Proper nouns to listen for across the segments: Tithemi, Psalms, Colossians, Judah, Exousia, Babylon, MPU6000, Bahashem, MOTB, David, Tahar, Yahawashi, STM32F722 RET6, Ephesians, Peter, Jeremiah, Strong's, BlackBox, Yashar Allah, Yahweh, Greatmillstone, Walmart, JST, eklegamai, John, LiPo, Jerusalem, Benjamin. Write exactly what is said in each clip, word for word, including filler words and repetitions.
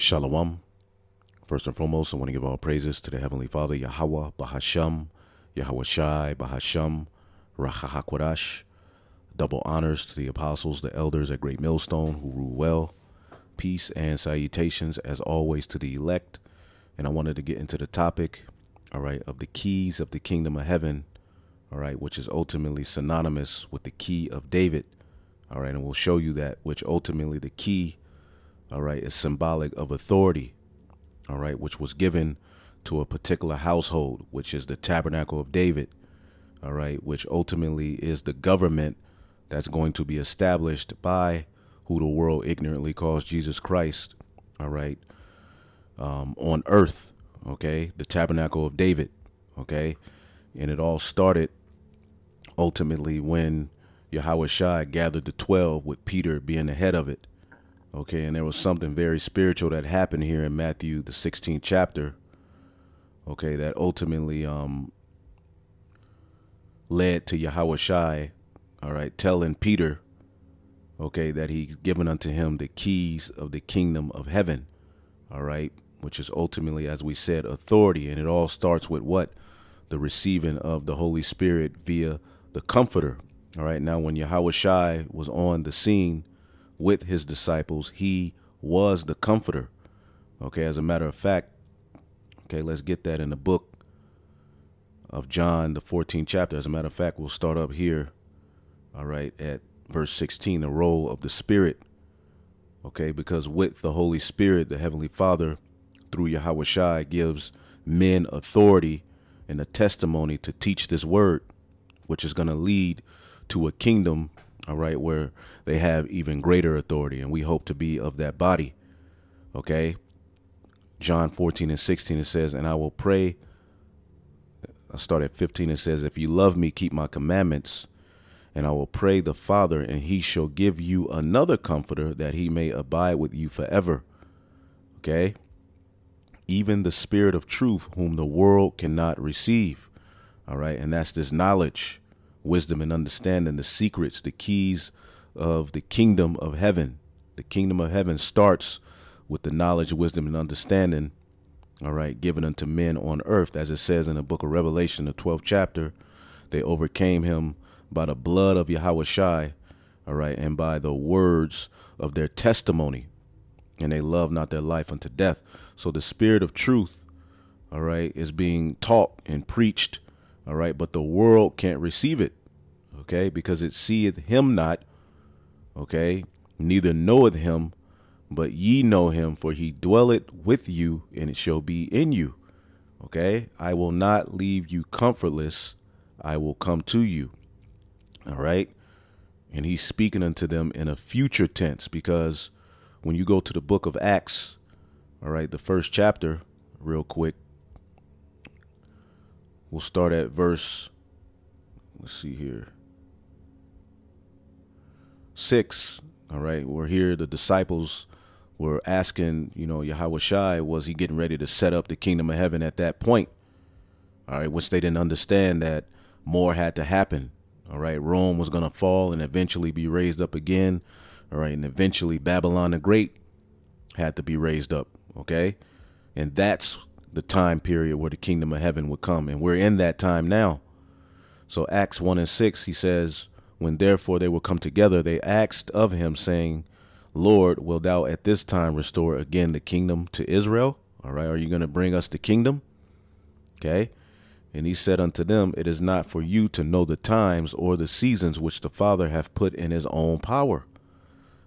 Shalom. First and foremost, I want to give all praises to the Heavenly Father, Yahweh, Ba Ha Sham, Yahawashi, Bahashem, Ruach HaQadosh. Double honors to the apostles, the elders at Great Millstone who rule well. Peace and salutations, as always, to the elect. And I wanted to get into the topic, all right, of the keys of the kingdom of heaven, all right, which is ultimately synonymous with the key of David, all right, and we'll show you that, which ultimately the key, all right, is symbolic of authority, all right, which was given to a particular household, which is the Tabernacle of David, all right, which ultimately is the government that's going to be established by who the world ignorantly calls Jesus Christ, all right, um, on earth, okay, the Tabernacle of David, okay, and it all started ultimately when Yahawashi gathered the twelve, with Peter being the head of it. Okay, and there was something very spiritual that happened here in Matthew, the sixteenth chapter, okay, that ultimately um, led to Yahawashi, all right, telling Peter, okay, that he's given unto him the keys of the kingdom of heaven, all right, which is ultimately, as we said, authority. And it all starts with what? The receiving of the Holy Spirit via the Comforter, all right. Now, when Yahawashi was on the scene with his disciples, he was the Comforter. Okay, as a matter of fact, okay, let's get that in the book of John, the fourteenth chapter. As a matter of fact, we'll start up here, all right, at verse sixteen, the role of the Spirit. Okay, because with the Holy Spirit, the Heavenly Father, through Yahawashi, gives men authority and a testimony to teach this word, which is going to lead to a kingdom, all right, where they have even greater authority, and we hope to be of that body. Okay, John fourteen and sixteen, it says, and I will pray. I start at fifteen, it says, if you love me, keep my commandments, and I will pray the Father, and he shall give you another comforter, that he may abide with you forever. Okay, even the Spirit of truth, whom the world cannot receive. All right, and that's this knowledge, wisdom, and understanding, the secrets, the keys of the kingdom of heaven. The kingdom of heaven starts with the knowledge, wisdom, and understanding, all right, given unto men on earth. As it says in the book of Revelation, the twelfth chapter, they overcame him by the blood of Yahawashi, all right, and by the words of their testimony, and they loved not their life unto death. So the Spirit of truth, all right, is being taught and preached, all right, but the world can't receive it. Okay, because it seeth him not, okay, neither knoweth him, but ye know him, for he dwelleth with you, and it shall be in you. Okay, I will not leave you comfortless, I will come to you. All right, and he's speaking unto them in a future tense, because when you go to the book of Acts, all right, the first chapter, real quick, we'll start at verse, let's see here, six, all right, we're here, the disciples were asking, you know, Yahawashi, was he getting ready to set up the kingdom of heaven at that point? All right, which they didn't understand that more had to happen. All right, Rome was going to fall and eventually be raised up again. All right, and eventually Babylon the Great had to be raised up, okay? And that's the time period where the kingdom of heaven would come, and we're in that time now. So Acts one and six, he says, when therefore they were come together, they asked of him, saying, Lord, wilt thou at this time restore again the kingdom to Israel? All right, are you going to bring us the kingdom? Okay. And he said unto them, it is not for you to know the times or the seasons which the Father hath put in his own power.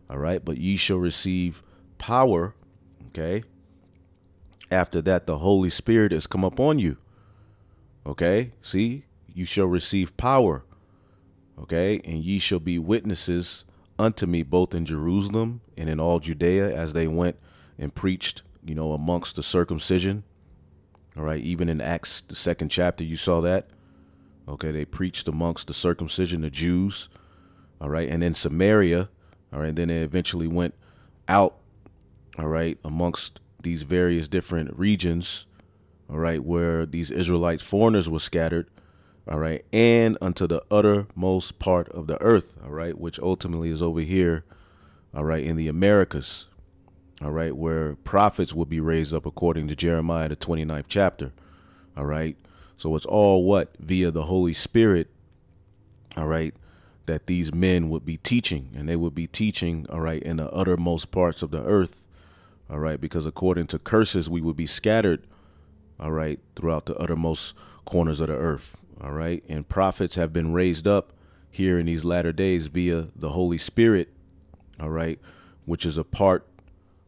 All right, but ye shall receive power, okay, after that the Holy Spirit has come upon you. Okay, see, you shall receive power, okay, and ye shall be witnesses unto me both in Jerusalem and in all Judea, as they went and preached, you know, amongst the circumcision. All right, even in Acts, the second chapter, you saw that. Okay, they preached amongst the circumcision, the Jews, all right, and in Samaria. All right, then they eventually went out, all right, amongst these various different regions, all right, where these Israelites, foreigners, were scattered, all right, and unto the uttermost part of the earth, all right, which ultimately is over here, all right, in the Americas, all right, where prophets will be raised up according to Jeremiah, the twenty-ninth chapter, all right? So it's all what? Via the Holy Spirit, all right, that these men would be teaching, and they would be teaching, all right, in the uttermost parts of the earth, all right, because according to curses, we would be scattered, all right, throughout the uttermost corners of the earth, all right? And prophets have been raised up here in these latter days via the Holy Spirit, all right, which is a part,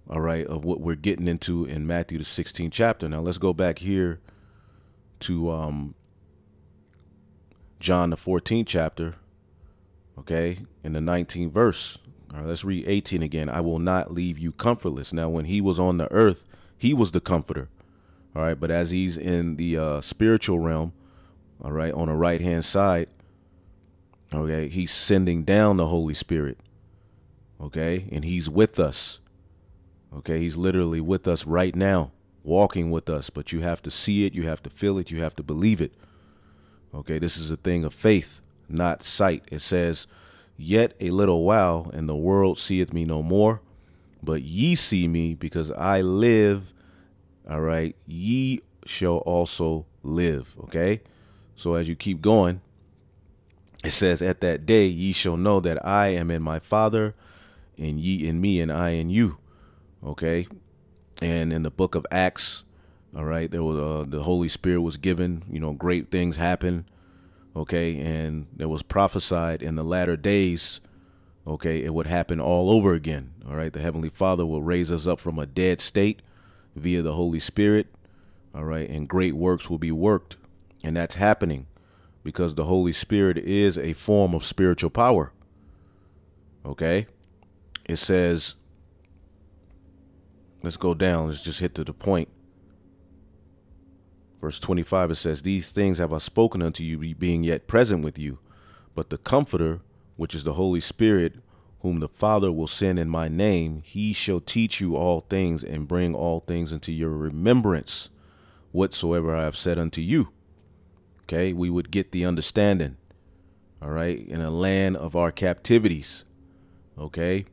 all right, of what we're getting into in Matthew, the sixteenth chapter. Now, let's go back here to um, John, the fourteenth chapter, okay, in the nineteenth verse. All right, let's read eighteen again. I will not leave you comfortless. Now, when he was on the earth, he was the comforter, all right, but as he's in the uh, spiritual realm, all right, on the right-hand side, okay, he's sending down the Holy Spirit, okay, and he's with us, okay, he's literally with us right now, walking with us, but you have to see it, you have to feel it, you have to believe it, okay, this is a thing of faith, not sight. It says, yet a little while, and the world seeth me no more, but ye see me, because I live, all right, ye shall also live, okay, so as you keep going, it says, at that day ye shall know that I am in my Father, and ye in me, and I in you. Okay. And in the book of Acts, all right, there was uh, the Holy Spirit was given, you know, great things happened. Okay. And there was prophesied in the latter days. Okay. It would happen all over again. All right. The Heavenly Father will raise us up from a dead state via the Holy Spirit. All right. And great works will be worked. And that's happening, because the Holy Spirit is a form of spiritual power. Okay. It says, let's go down. Let's just hit to the point. Verse twenty-five, it says, these things have I spoken unto you, being yet present with you. But the Comforter, which is the Holy Spirit, whom the Father will send in my name, he shall teach you all things and bring all things into your remembrance, whatsoever I have said unto you. Okay, we would get the understanding, all right, in a land of our captivities, okay?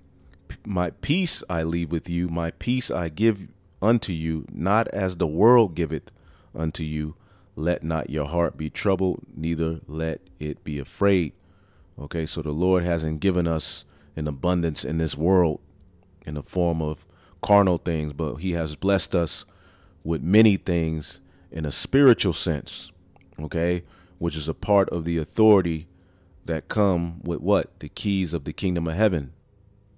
P my peace I leave with you, my peace I give unto you, not as the world giveth unto you. Let not your heart be troubled, neither let it be afraid, okay? So the Lord hasn't given us an abundance in this world in the form of carnal things, but he has blessed us with many things in a spiritual sense, okay, which is a part of the authority that come with what? The keys of the kingdom of heaven,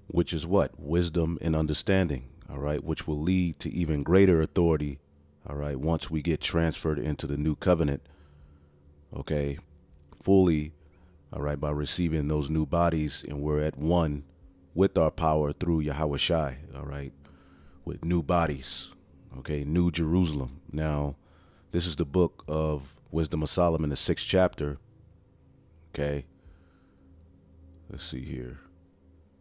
which is what? Wisdom and understanding, all right, which will lead to even greater authority, all right, once we get transferred into the new covenant, okay, fully, all right, by receiving those new bodies, and we're at one with our power through Yahawashi, all right, with new bodies, okay, New Jerusalem. Now, this is the book of Wisdom of Solomon, the sixth chapter. Okay. Let's see here.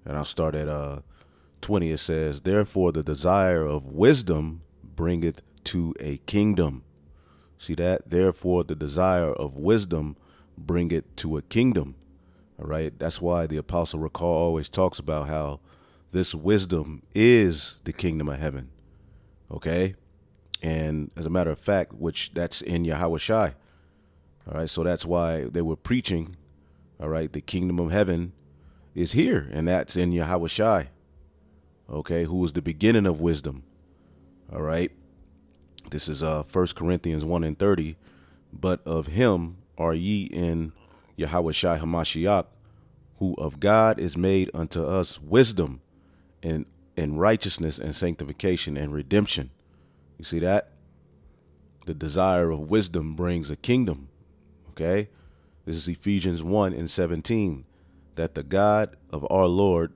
And I'll start at uh, twenty. It says, therefore, the desire of wisdom bringeth to a kingdom. See that? Therefore, the desire of wisdom bringeth to a kingdom. All right. That's why the Apostle Recall always talks about how this wisdom is the kingdom of heaven. Okay. And as a matter of fact, which that's in Yahawashi. All right, so that's why they were preaching, all right, the kingdom of heaven is here, and that's in Yahawashi, okay, who is the beginning of wisdom, all right? This is uh, First Corinthians one and thirty, but of him are ye in Yahawashi Hamashiach, who of God is made unto us wisdom and, and righteousness and sanctification and redemption. You see that? The desire of wisdom brings a kingdom. Okay, this is Ephesians one and seventeen, that the God of our Lord,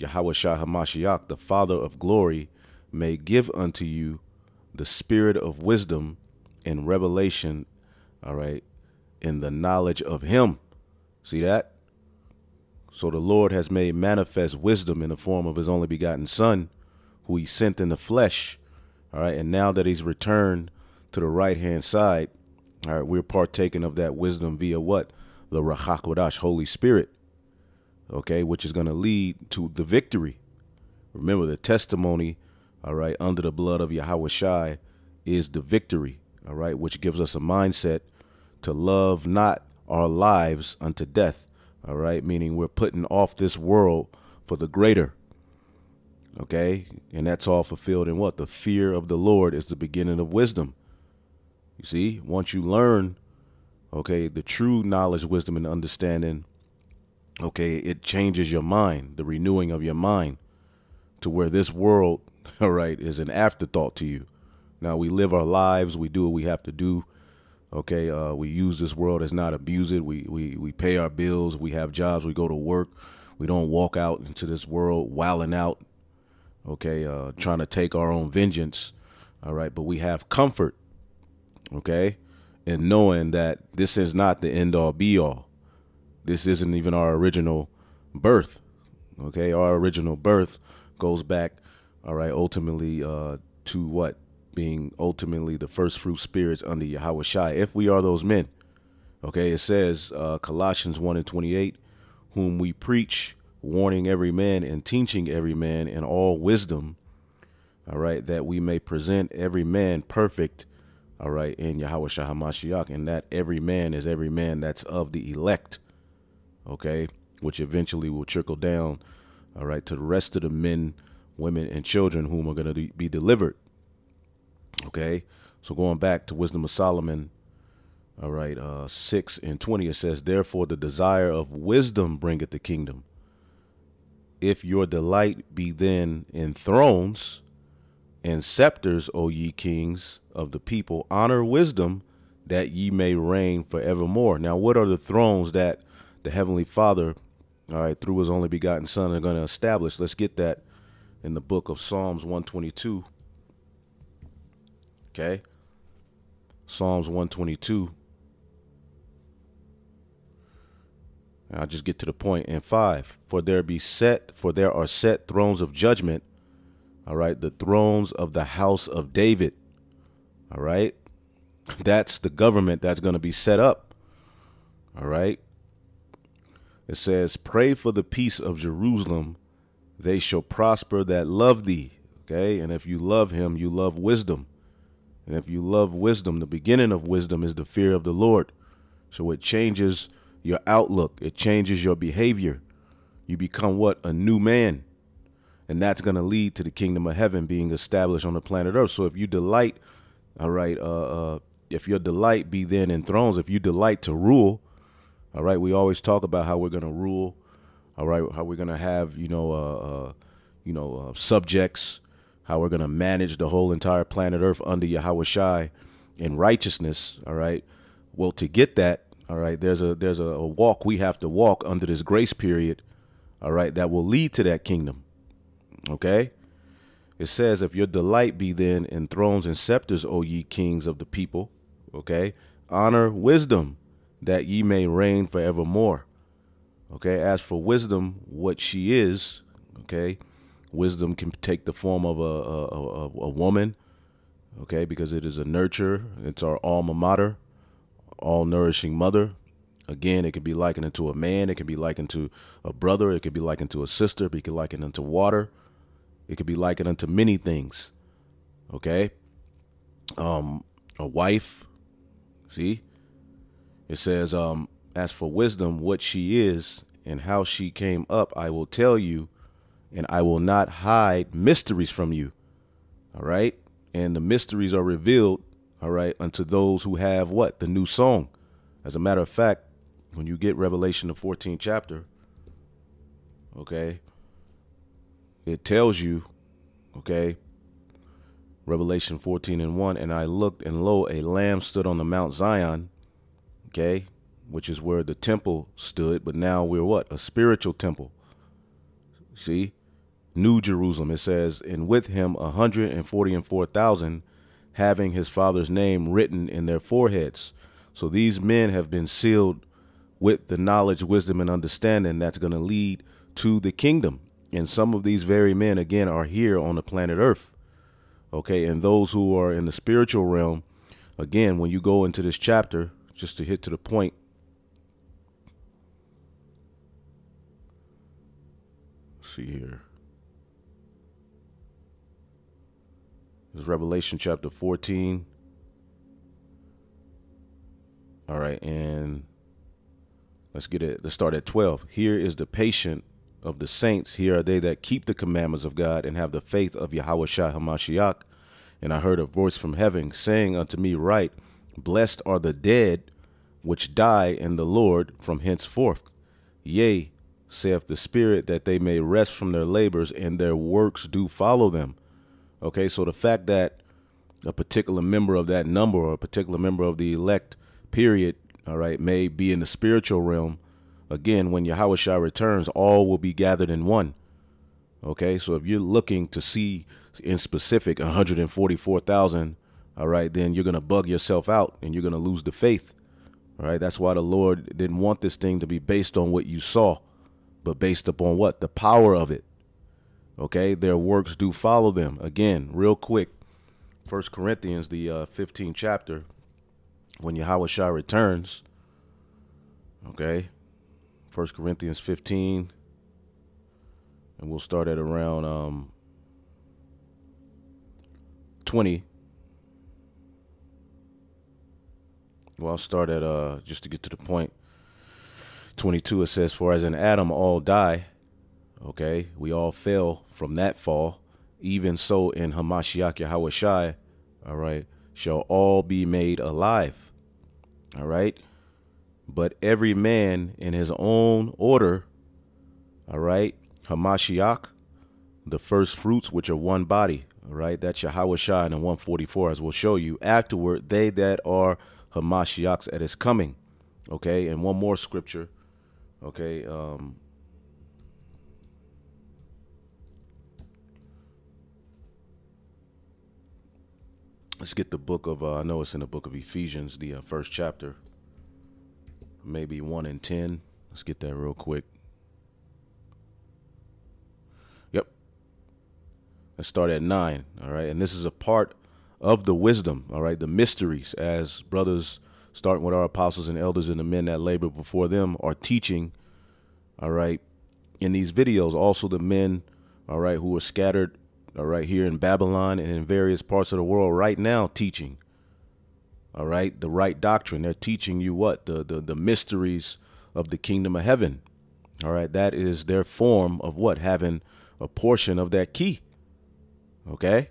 Yahawashi Hamashiach, the Father of glory, may give unto you the spirit of wisdom and revelation, all right, in the knowledge of him. See that? So the Lord has made manifest wisdom in the form of his only begotten son, who he sent in the flesh, all right, and now that he's returned to the right-hand side, all right, we're partaking of that wisdom via what? The Ruach HaQadosh, Holy Spirit, okay, which is going to lead to the victory. Remember, the testimony all right, under the blood of Yahawashi is the victory, all right, which gives us a mindset to love not our lives unto death, all right, meaning we're putting off this world for the greater, okay, and that's all fulfilled in what? The fear of the Lord is the beginning of wisdom. You see, once you learn, okay, the true knowledge, wisdom, and understanding, okay, it changes your mind, the renewing of your mind to where this world, all right, is an afterthought to you. Now, we live our lives, we do what we have to do, okay, uh, we use this world as not abuse it, we, we, we pay our bills, we have jobs, we go to work, we don't walk out into this world wilding out, okay, uh, trying to take our own vengeance, all right, but we have comfort, okay, and knowing that this is not the end all be all. This isn't even our original birth, okay? Our original birth goes back, all right, ultimately uh, to what? Being ultimately the first fruit spirits under Yahawashi, if we are those men, okay? It says, uh, Colossians one and twenty-eight, whom we preach, warning every man and teaching every man in all wisdom, all right, that we may present every man perfect, all right, in Yahawashi Hamashiach, and that every man is every man that's of the elect, okay, which eventually will trickle down, all right, to the rest of the men, women, and children whom are going to be delivered, okay? So going back to Wisdom of Solomon, all right, uh, six and twenty, it says, therefore the desire of wisdom bringeth the kingdom. If your delight be then in thrones and scepters, O ye kings of the people, honor wisdom, that ye may reign forevermore. Now, what are the thrones that the Heavenly Father, all right, through his only begotten Son, are going to establish? Let's get that in the book of Psalms one twenty-two. Okay. Psalms one twenty-two. And I'll just get to the point in five. For there be set, for there are set thrones of judgment. All right. The thrones of the house of David. All right. That's the government that's going to be set up. All right. It says, pray for the peace of Jerusalem. They shall prosper that love thee. Okay. And if you love him, you love wisdom. And if you love wisdom, the beginning of wisdom is the fear of the Lord. So it changes your outlook. It changes your behavior. You become what? A new man. And that's going to lead to the kingdom of heaven being established on the planet earth. So if you delight, all right, uh, uh, if your delight be then in thrones, if you delight to rule, all right, we always talk about how we're going to rule, all right, how we're going to have, you know, uh, uh, you know, uh, subjects, how we're going to manage the whole entire planet earth under Yahawashi in righteousness, all right? Well, to get that, all right, there's a there's a, a walk we have to walk under this grace period, all right, that will lead to that kingdom, okay? It says, if your delight be then in thrones and scepters, O ye kings of the people, okay? Honor wisdom, that ye may reign forevermore. Okay, as for wisdom, what she is, okay, wisdom can take the form of a, a, a, a woman, okay, because it is a nurturer. It's our alma mater, all-nourishing mother. Again, it can be likened to a man. It can be likened to a brother. It can be likened to a sister. It can be likened unto water. It can be likened unto many things, okay? Um, a wife, see? It says, um, as for wisdom, what she is and how she came up, I will tell you, and I will not hide mysteries from you. All right. And the mysteries are revealed. All right. Unto those who have what? The new song. As a matter of fact, when you get Revelation, the fourteenth chapter. OK. It tells you. OK. Revelation fourteen and one. And I looked, and lo, a lamb stood on the Mount Zion. Okay, which is where the temple stood. But now we're what? A spiritual temple. See, New Jerusalem, it says, and with him a hundred and forty and four thousand, having his father's name written in their foreheads. So these men have been sealed with the knowledge, wisdom, and understanding that's going to lead to the kingdom. And some of these very men, again, are here on the planet Earth. OK, and those who are in the spiritual realm, again, when you go into this chapter, just to hit to the point. Let's see here. It's Revelation chapter fourteen. All right, and let's get it. Let's start at twelve. Here is the patient of the saints. Here are they that keep the commandments of God and have the faith of Yahawashi Hamashiach. And I heard a voice from heaven saying unto me, write, blessed are the dead which die in the Lord from henceforth. Yea, saith the Spirit, that they may rest from their labors, and their works do follow them. Okay, so the fact that a particular member of that number or a particular member of the elect, period, all right, may be in the spiritual realm. Again, when Yahawashi returns, all will be gathered in one. Okay, so if you're looking to see in specific one hundred forty-four thousand, all right, then you're going to bug yourself out and you're going to lose the faith. All right, that's why the Lord didn't want this thing to be based on what you saw, but based upon what? The power of it. Okay, their works do follow them. Again, real quick, First Corinthians, the uh, fifteenth chapter, when Yahawashi returns. Okay. First Corinthians fifteen, and we'll start at around um, twenty. Well, I'll start at, uh, just to get to the point, twenty-two. It says, for as in Adam all die, okay, we all fell from that fall, even so in Hamashiach Yahawashi, all right, shall all be made alive, all right? But every man in his own order, all right, Hamashiach, the first fruits, which are one body, all right, that's Yahawashi in one forty-four, as we'll show you. Afterward, they that are Hamashiachs at his coming, okay? And one more scripture, okay? Um, let's get the book of, uh, I know it's in the book of Ephesians, the uh, first chapter. Maybe one and ten. Let's get that real quick. Yep. Let's start at nine. All right. And this is a part of the wisdom. All right. The mysteries, as brothers, starting with our apostles and elders and the men that labor before them, are teaching. All right. In these videos, also the men, all right, who are scattered, all right, here in Babylon and in various parts of the world right now, teaching. All right, the right doctrine. They're teaching you what? The, the the mysteries of the kingdom of heaven. All right, that is their form of what? Having a portion of that key. Okay,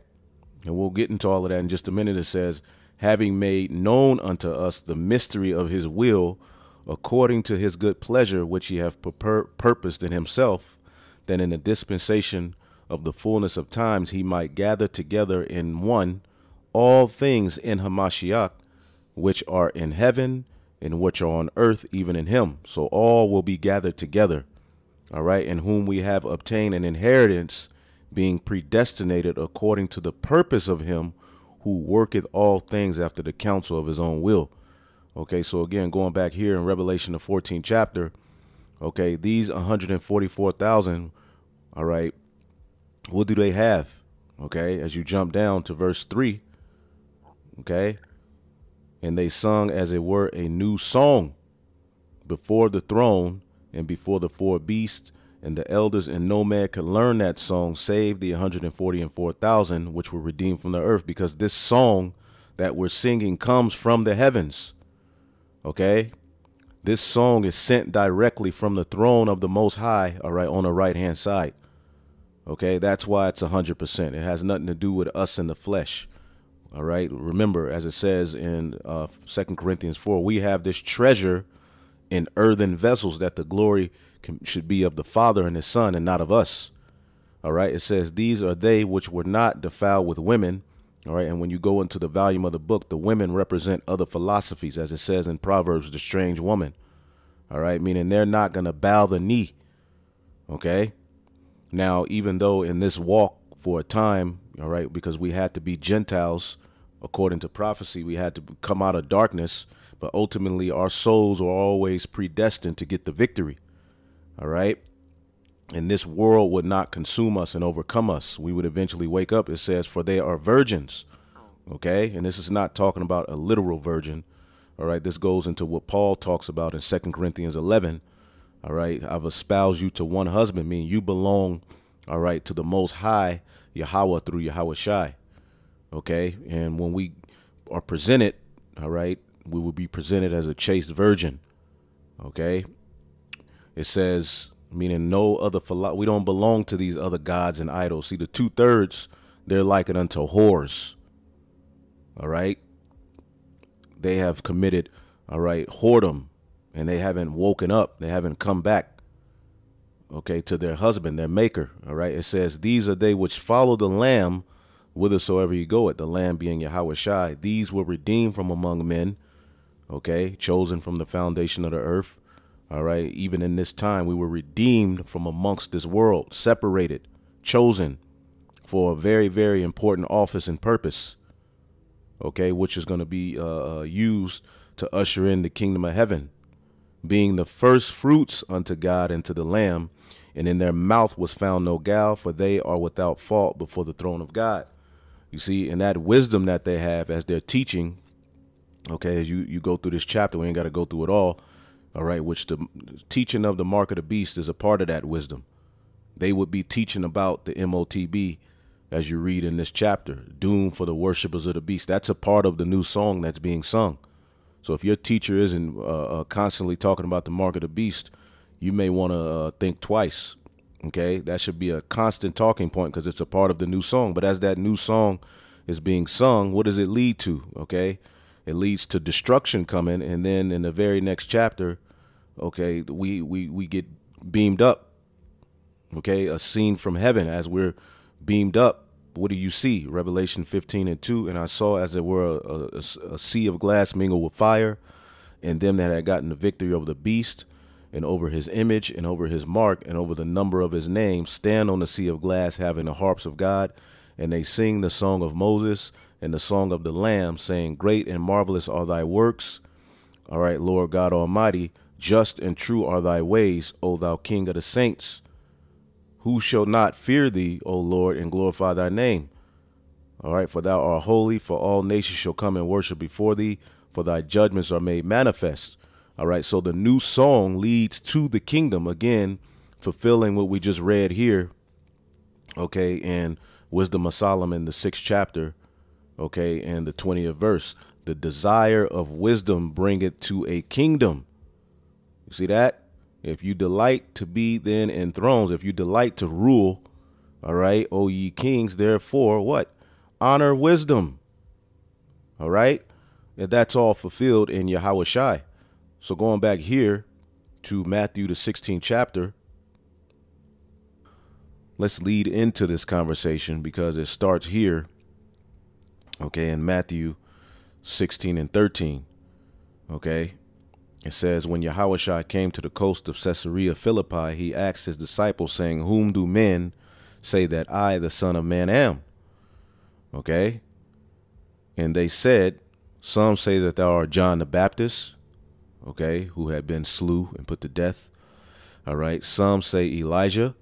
and we'll get into all of that in just a minute. It says, having made known unto us the mystery of his will, according to his good pleasure, which he hath pur purposed in himself, that in the dispensation of the fullness of times he might gather together in one all things in Hamashiach, which are in heaven and which are on earth, even in him. So all will be gathered together, all right, in whom we have obtained an inheritance, being predestinated according to the purpose of him who worketh all things after the counsel of his own will. Okay, so again, going back here in Revelation, the fourteenth chapter, okay, these one hundred forty-four thousand, all right, what do they have? Okay, as you jump down to verse three, okay, and they sung, as it were, a new song before the throne and before the four beasts and the elders, and no man could learn that song save the one hundred forty-four thousand which were redeemed from the earth, because this song that we're singing comes from the heavens. Okay, this song is sent directly from the throne of the Most High, all right, on the right hand side. Okay, that's why it's one hundred percent. It has nothing to do with us in the flesh. All right. Remember, as it says in uh, Second Corinthians four, we have this treasure in earthen vessels, that the glory can, should be of the Father and his Son, and not of us. All right. It says, these are they which were not defiled with women. All right. And when you go into the volume of the book, the women represent other philosophies, as it says in Proverbs, the strange woman. All right. Meaning they're not going to bow the knee. Okay. Now, even though in this walk for a time, all right, because we had to be Gentiles, according to prophecy, we had to come out of darkness, but ultimately our souls are always predestined to get the victory, all right? And this world would not consume us and overcome us. We would eventually wake up. It says, for they are virgins, okay? And this is not talking about a literal virgin, all right? This goes into what Paul talks about in Second Corinthians eleven, all right? I've espoused you to one husband, meaning you belong, all right, to the Most High, Yahweh, through Yahawashi. Okay. And when we are presented, all right, we will be presented as a chaste virgin. Okay. It says, meaning no other, we don't belong to these other gods and idols. See, the two thirds, they're likened unto whores. All right. They have committed, all right, whoredom, and they haven't woken up. They haven't come back, okay, to their husband, their maker. All right. It says, these are they which follow the Lamb whithersoever you go at, the Lamb being Yahawashi. These were redeemed from among men, okay, chosen from the foundation of the earth. All right. Even in this time, we were redeemed from amongst this world, separated, chosen for a very, very important office and purpose. OK, which is going to be uh, used to usher in the kingdom of heaven, being the first fruits unto God and to the Lamb. And in their mouth was found no guile, for they are without fault before the throne of God. You see, and that wisdom that they have as they're teaching. OK, as you, you go through this chapter, we ain't got to go through it all. All right. Which the teaching of the mark of the beast is a part of that wisdom. They would be teaching about the M O T B, as you read in this chapter, doomed for the worshipers of the beast. That's a part of the new song that's being sung. So if your teacher isn't uh, constantly talking about the mark of the beast, you may want to uh, think twice. OK, that should be a constant talking point because it's a part of the new song. But as that new song is being sung, what does it lead to? OK, it leads to destruction coming. And then in the very next chapter, OK, we we, we get beamed up. OK, a scene from heaven as we're beamed up. What do you see? Revelation fifteen and two. And I saw as it were a, a, a sea of glass mingled with fire, and them that had gotten the victory over the beast and over his image and over his mark and over the number of his name, stand on the sea of glass, having the harps of God. And they sing the song of Moses and the song of the Lamb, saying, great and marvelous are thy works. All right, Lord God Almighty, just and true are thy ways, O thou King of the saints. Who shall not fear thee, O Lord, and glorify thy name? All right. For thou art holy, for all nations shall come and worship before thee, for thy judgments are made manifest. All right. So the new song leads to the kingdom again, fulfilling what we just read here. OK. And Wisdom of Solomon, the sixth chapter. OK. And the twentieth verse. The desire of wisdom bringeth to a kingdom. You see that? If you delight to be then in thrones, if you delight to rule, all right, O ye kings, therefore, what? Honor wisdom. All right. And that's all fulfilled in Yahawashi. So going back here to Matthew, the sixteenth chapter. Let's lead into this conversation because it starts here. OK, in Matthew sixteen and thirteen. OK. It says, when Yahawashi came to the coast of Caesarea Philippi, he asked his disciples, saying, whom do men say that I, the Son of Man, am? OK. And they said, some say that thou art John the Baptist, OK, who had been slew and put to death. All right. Some say Elijah.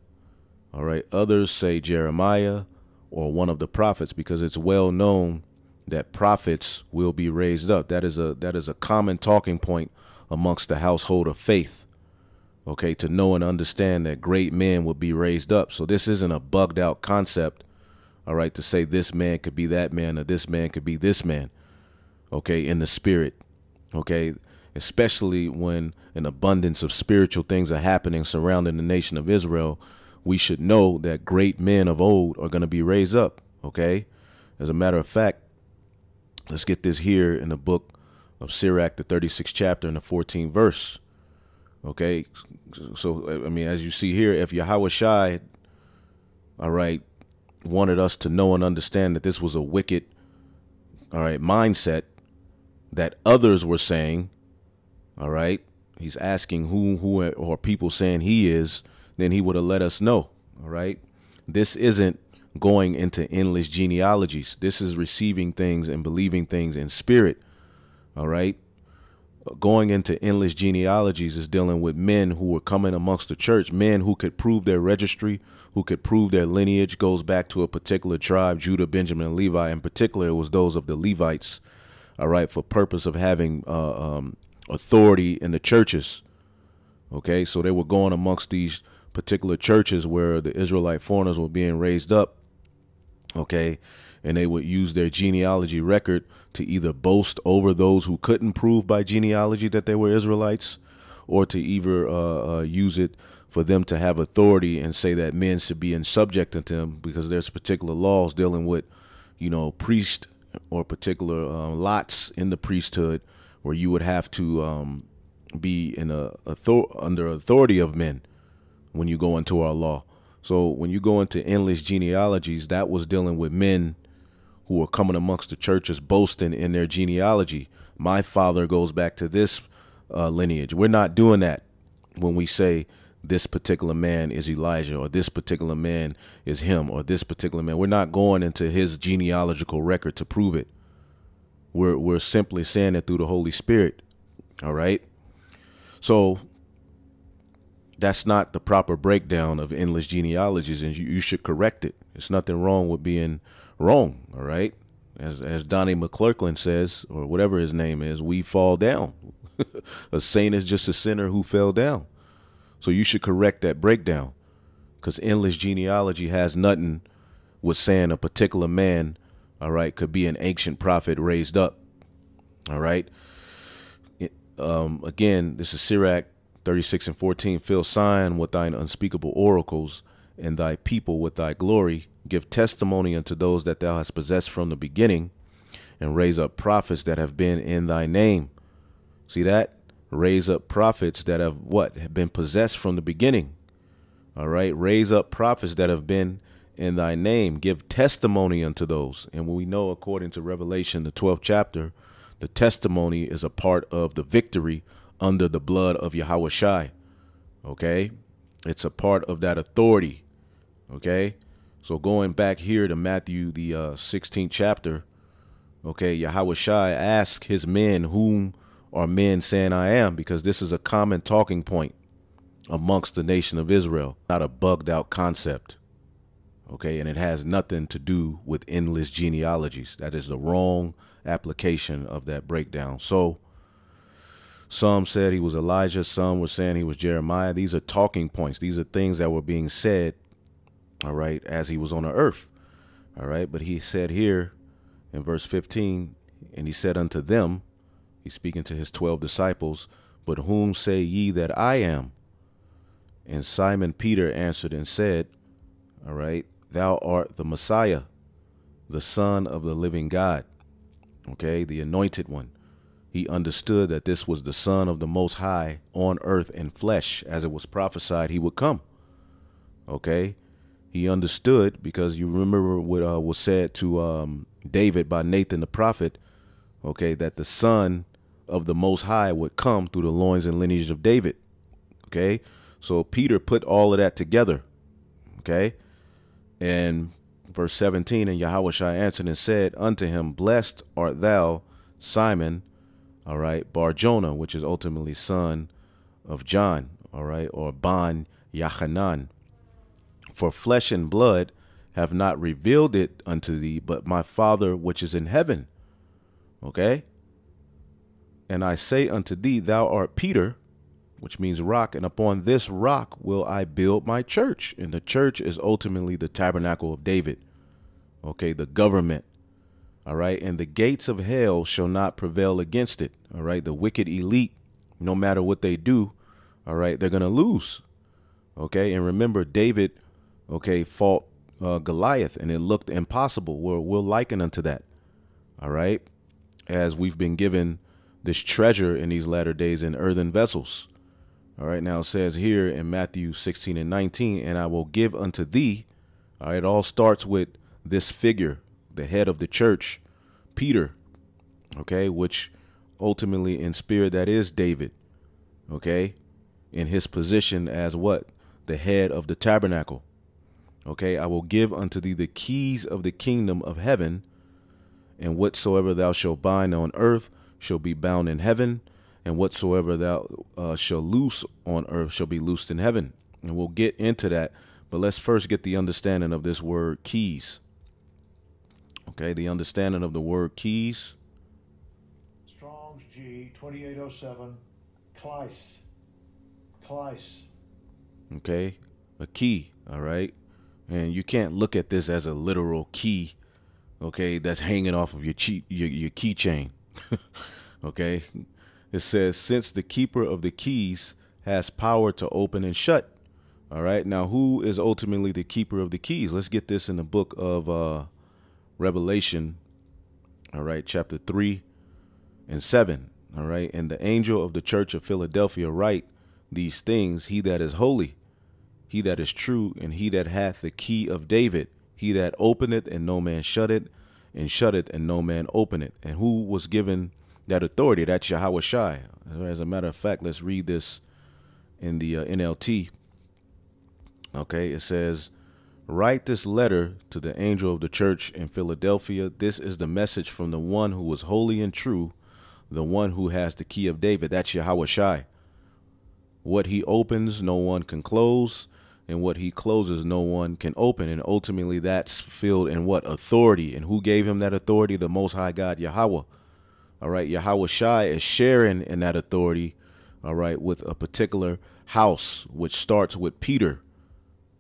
All right. Others say Jeremiah or one of the prophets, because it's well known that prophets will be raised up. That is a that is a common talking point amongst the household of faith, okay, to know and understand that great men would be raised up. So this isn't a bugged out concept, all right, to say this man could be that man or this man could be this man, okay, in the spirit, okay, especially when an abundance of spiritual things are happening surrounding the nation of Israel. We should know that great men of old are going to be raised up, okay. As a matter of fact, let's get this here in the book of Sirach, the thirty-sixth chapter and the fourteenth verse. OK, so, I mean, as you see here, if Yahawashi, all right, wanted us to know and understand that this was a wicked, all right, mindset that others were saying, all right, he's asking who, who or people saying he is, then he would have let us know. All right. This isn't going into endless genealogies. This is receiving things and believing things in spirit. All right. Going into endless genealogies is dealing with men who were coming amongst the church, men who could prove their registry, who could prove their lineage goes back to a particular tribe, Judah, Benjamin, and Levi. In particular, it was those of the Levites. All right. For purpose of having uh, um, authority in the churches. OK, so they were going amongst these particular churches where the Israelite foreigners were being raised up. OK, and they would use their genealogy record to either boast over those who couldn't prove by genealogy that they were Israelites, or to either uh, uh, use it for them to have authority and say that men should be in subject unto them, because there's particular laws dealing with, you know, priest or particular uh, lots in the priesthood where you would have to um, be in a author under authority of men when you go into our law. So when you go into endless genealogies, that was dealing with men who were coming amongst the churches boasting in their genealogy. My father goes back to this uh, lineage. We're not doing that when we say this particular man is Elijah, or this particular man is him, or this particular man. We're not going into his genealogical record to prove it. We're, we're simply saying it through the Holy Spirit. All right. So that's not the proper breakdown of endless genealogies, and you, you should correct it. There's nothing wrong with being wrong. All right. As, as Donnie McClurkin says, or whatever his name is, we fall down. A saint is just a sinner who fell down. So you should correct that breakdown, because endless genealogy has nothing with saying a particular man, all right, could be an ancient prophet raised up. All right. It, um, again, this is Sirach thirty-six and fourteen. Fill Sion with thine unspeakable oracles, and thy people with thy glory. Give testimony unto those that thou hast possessed from the beginning, and raise up prophets that have been in thy name. See that? Raise up prophets that have what? Have been possessed from the beginning. All right. Raise up prophets that have been in thy name. Give testimony unto those. And we know, according to Revelation, the twelfth chapter, the testimony is a part of the victory under the blood of Yahawashi. OK, it's a part of that authority. OK, so going back here to Matthew, the uh, sixteenth chapter. OK, Yahawashi asked his men, whom are men saying I am? Because this is a common talking point amongst the nation of Israel, not a bugged out concept. Okay, and it has nothing to do with endless genealogies. That is the wrong application of that breakdown. So some said he was Elijah, some were saying he was Jeremiah. These are talking points. These are things that were being said, all right, as he was on the earth. All right, but he said here in verse fifteen, and he said unto them, he's speaking to his twelve disciples, but whom say ye that I am? And Simon Peter answered and said, all right, thou art the Messiah, the Son of the living God. Okay, the anointed one. He understood that this was the Son of the Most High on earth in flesh, as it was prophesied he would come. Okay, he understood, because you remember what uh, was said to um, David by Nathan the prophet, okay, that the Son of the Most High would come through the loins and lineage of David. Okay, so Peter put all of that together. Okay, and verse seventeen, and Yahawashi answered and said unto him, blessed art thou, Simon, all right, Bar-Jonah, which is ultimately son of John, all right, or Ban Yachanan, for flesh and blood have not revealed it unto thee, but my Father which is in heaven. Okay, and I say unto thee, thou art Peter, which means rock, and upon this rock will I build my church. And the church is ultimately the tabernacle of David. Okay, the government. All right, and the gates of hell shall not prevail against it. All right, the wicked elite, no matter what they do, all right, they're gonna lose. Okay, and remember David, okay, fought uh, Goliath, and it looked impossible. We're we're likened unto that. All right, as we've been given this treasure in these latter days in earthen vessels. All right. Now it says here in Matthew sixteen and nineteen, and I will give unto thee. All right. It all starts with this figure, the head of the church, Peter. OK, which ultimately in spirit, that is David. OK, in his position as what? The head of the tabernacle. OK, I will give unto thee the keys of the kingdom of heaven. And whatsoever thou shalt bind on earth shall be bound in heaven, and whatsoever thou uh, shalt loose on earth shall be loosed in heaven. And we'll get into that, but let's first get the understanding of this word keys. Okay, the understanding of the word keys. Strong's G twenty-eight oh seven, Kleis, Kleis. Okay, a key. All right, and you can't look at this as a literal key. okay, that's hanging off of your cheek, your, your keychain. Okay, it says, since the keeper of the keys has power to open and shut. All right, now who is ultimately the keeper of the keys? Let's get this in the book of uh, Revelation. All right, chapter three and seven. All right, and the angel of the church of Philadelphia write these things: he that is holy, he that is true, and he that hath the key of David, he that openeth and no man shut it, and shut it and no man open it. And who was given that authority? That's Yahawashi. As a matter of fact, let's read this in the uh, N L T. Okay, it says, write this letter to the angel of the church in Philadelphia. This is the message from the one who was holy and true, the one who has the key of David. That's Yahawashi. What he opens, no one can close, and what he closes, no one can open. And ultimately, that's filled in what? Authority. And who gave him that authority? The Most High God, Yahweh. All right, Yahawashi is sharing in that authority, all right, with a particular house, which starts with Peter,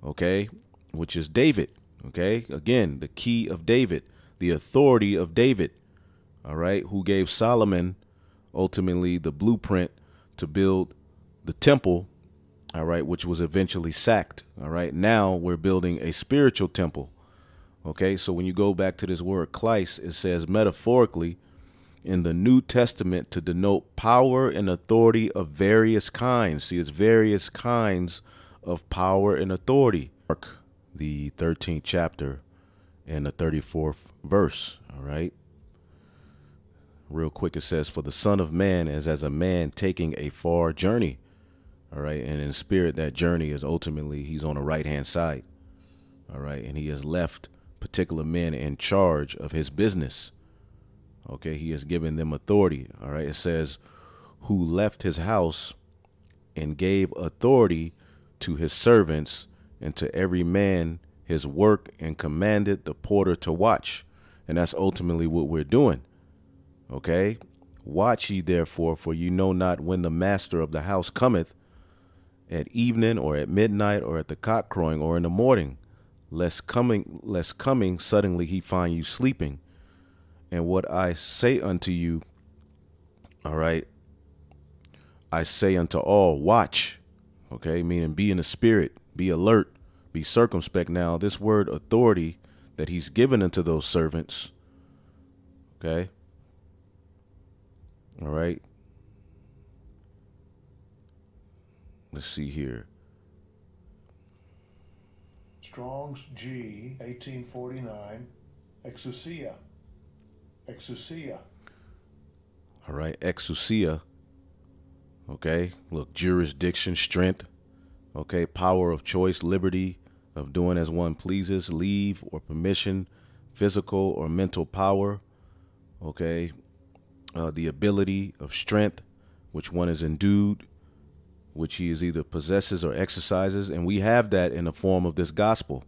okay, which is David, okay? Again, the key of David, the authority of David, all right, who gave Solomon, ultimately, the blueprint to build the temple, all right, which was eventually sacked, all right? Now we're building a spiritual temple, okay? So when you go back to this word Kleis, it says metaphorically in the New Testament to denote power and authority of various kinds. See, it's various kinds of power and authority. Mark, the thirteenth chapter and the thirty-fourth verse, all right? Real quick, it says, for the Son of Man is as a man taking a far journey. All right. And in spirit, that journey is ultimately he's on the right hand side. All right. And he has left particular men in charge of his business. OK, he has given them authority. All right. It says who left his house and gave authority to his servants and to every man his work, and commanded the porter to watch. And that's ultimately what we're doing. OK, watch ye therefore, for you know not when the master of the house cometh, at evening or at midnight or at the cock crowing or in the morning, lest coming, lest coming suddenly he find you sleeping. And what I say unto you, all right, I say unto all, watch. OK, meaning be in the spirit, be alert, be circumspect. Now, this word authority that he's given unto those servants. OK. All right. Let's see here. Strong's G, eighteen forty-nine, Exousia. Exousia. All right, Exousia. Okay, look, jurisdiction, strength. Okay, power of choice, liberty of doing as one pleases, leave or permission, physical or mental power. Okay, uh, the ability of strength, which one is endued, which he is either possesses or exercises. And we have that in the form of this gospel.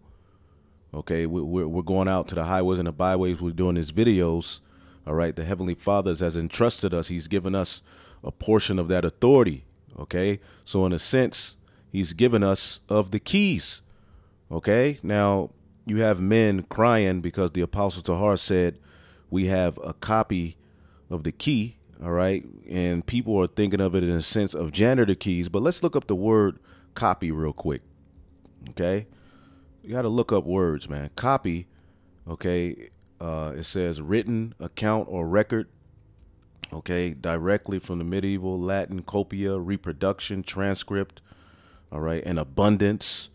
Okay, we're, we're going out to the highways and the byways. We're doing these videos. All right, the Heavenly Father has entrusted us. He's given us a portion of that authority. Okay, so in a sense, he's given us of the keys. Okay, now you have men crying because the Apostle Tahar said we have a copy of the key. All right. And people are thinking of it in a sense of janitor keys. But let's look up the word copy real quick. OK, you got to look up words, man. Copy. OK, uh, it says written account or record. OK, directly from the medieval Latin copia, reproduction, transcript. All right. And abundance,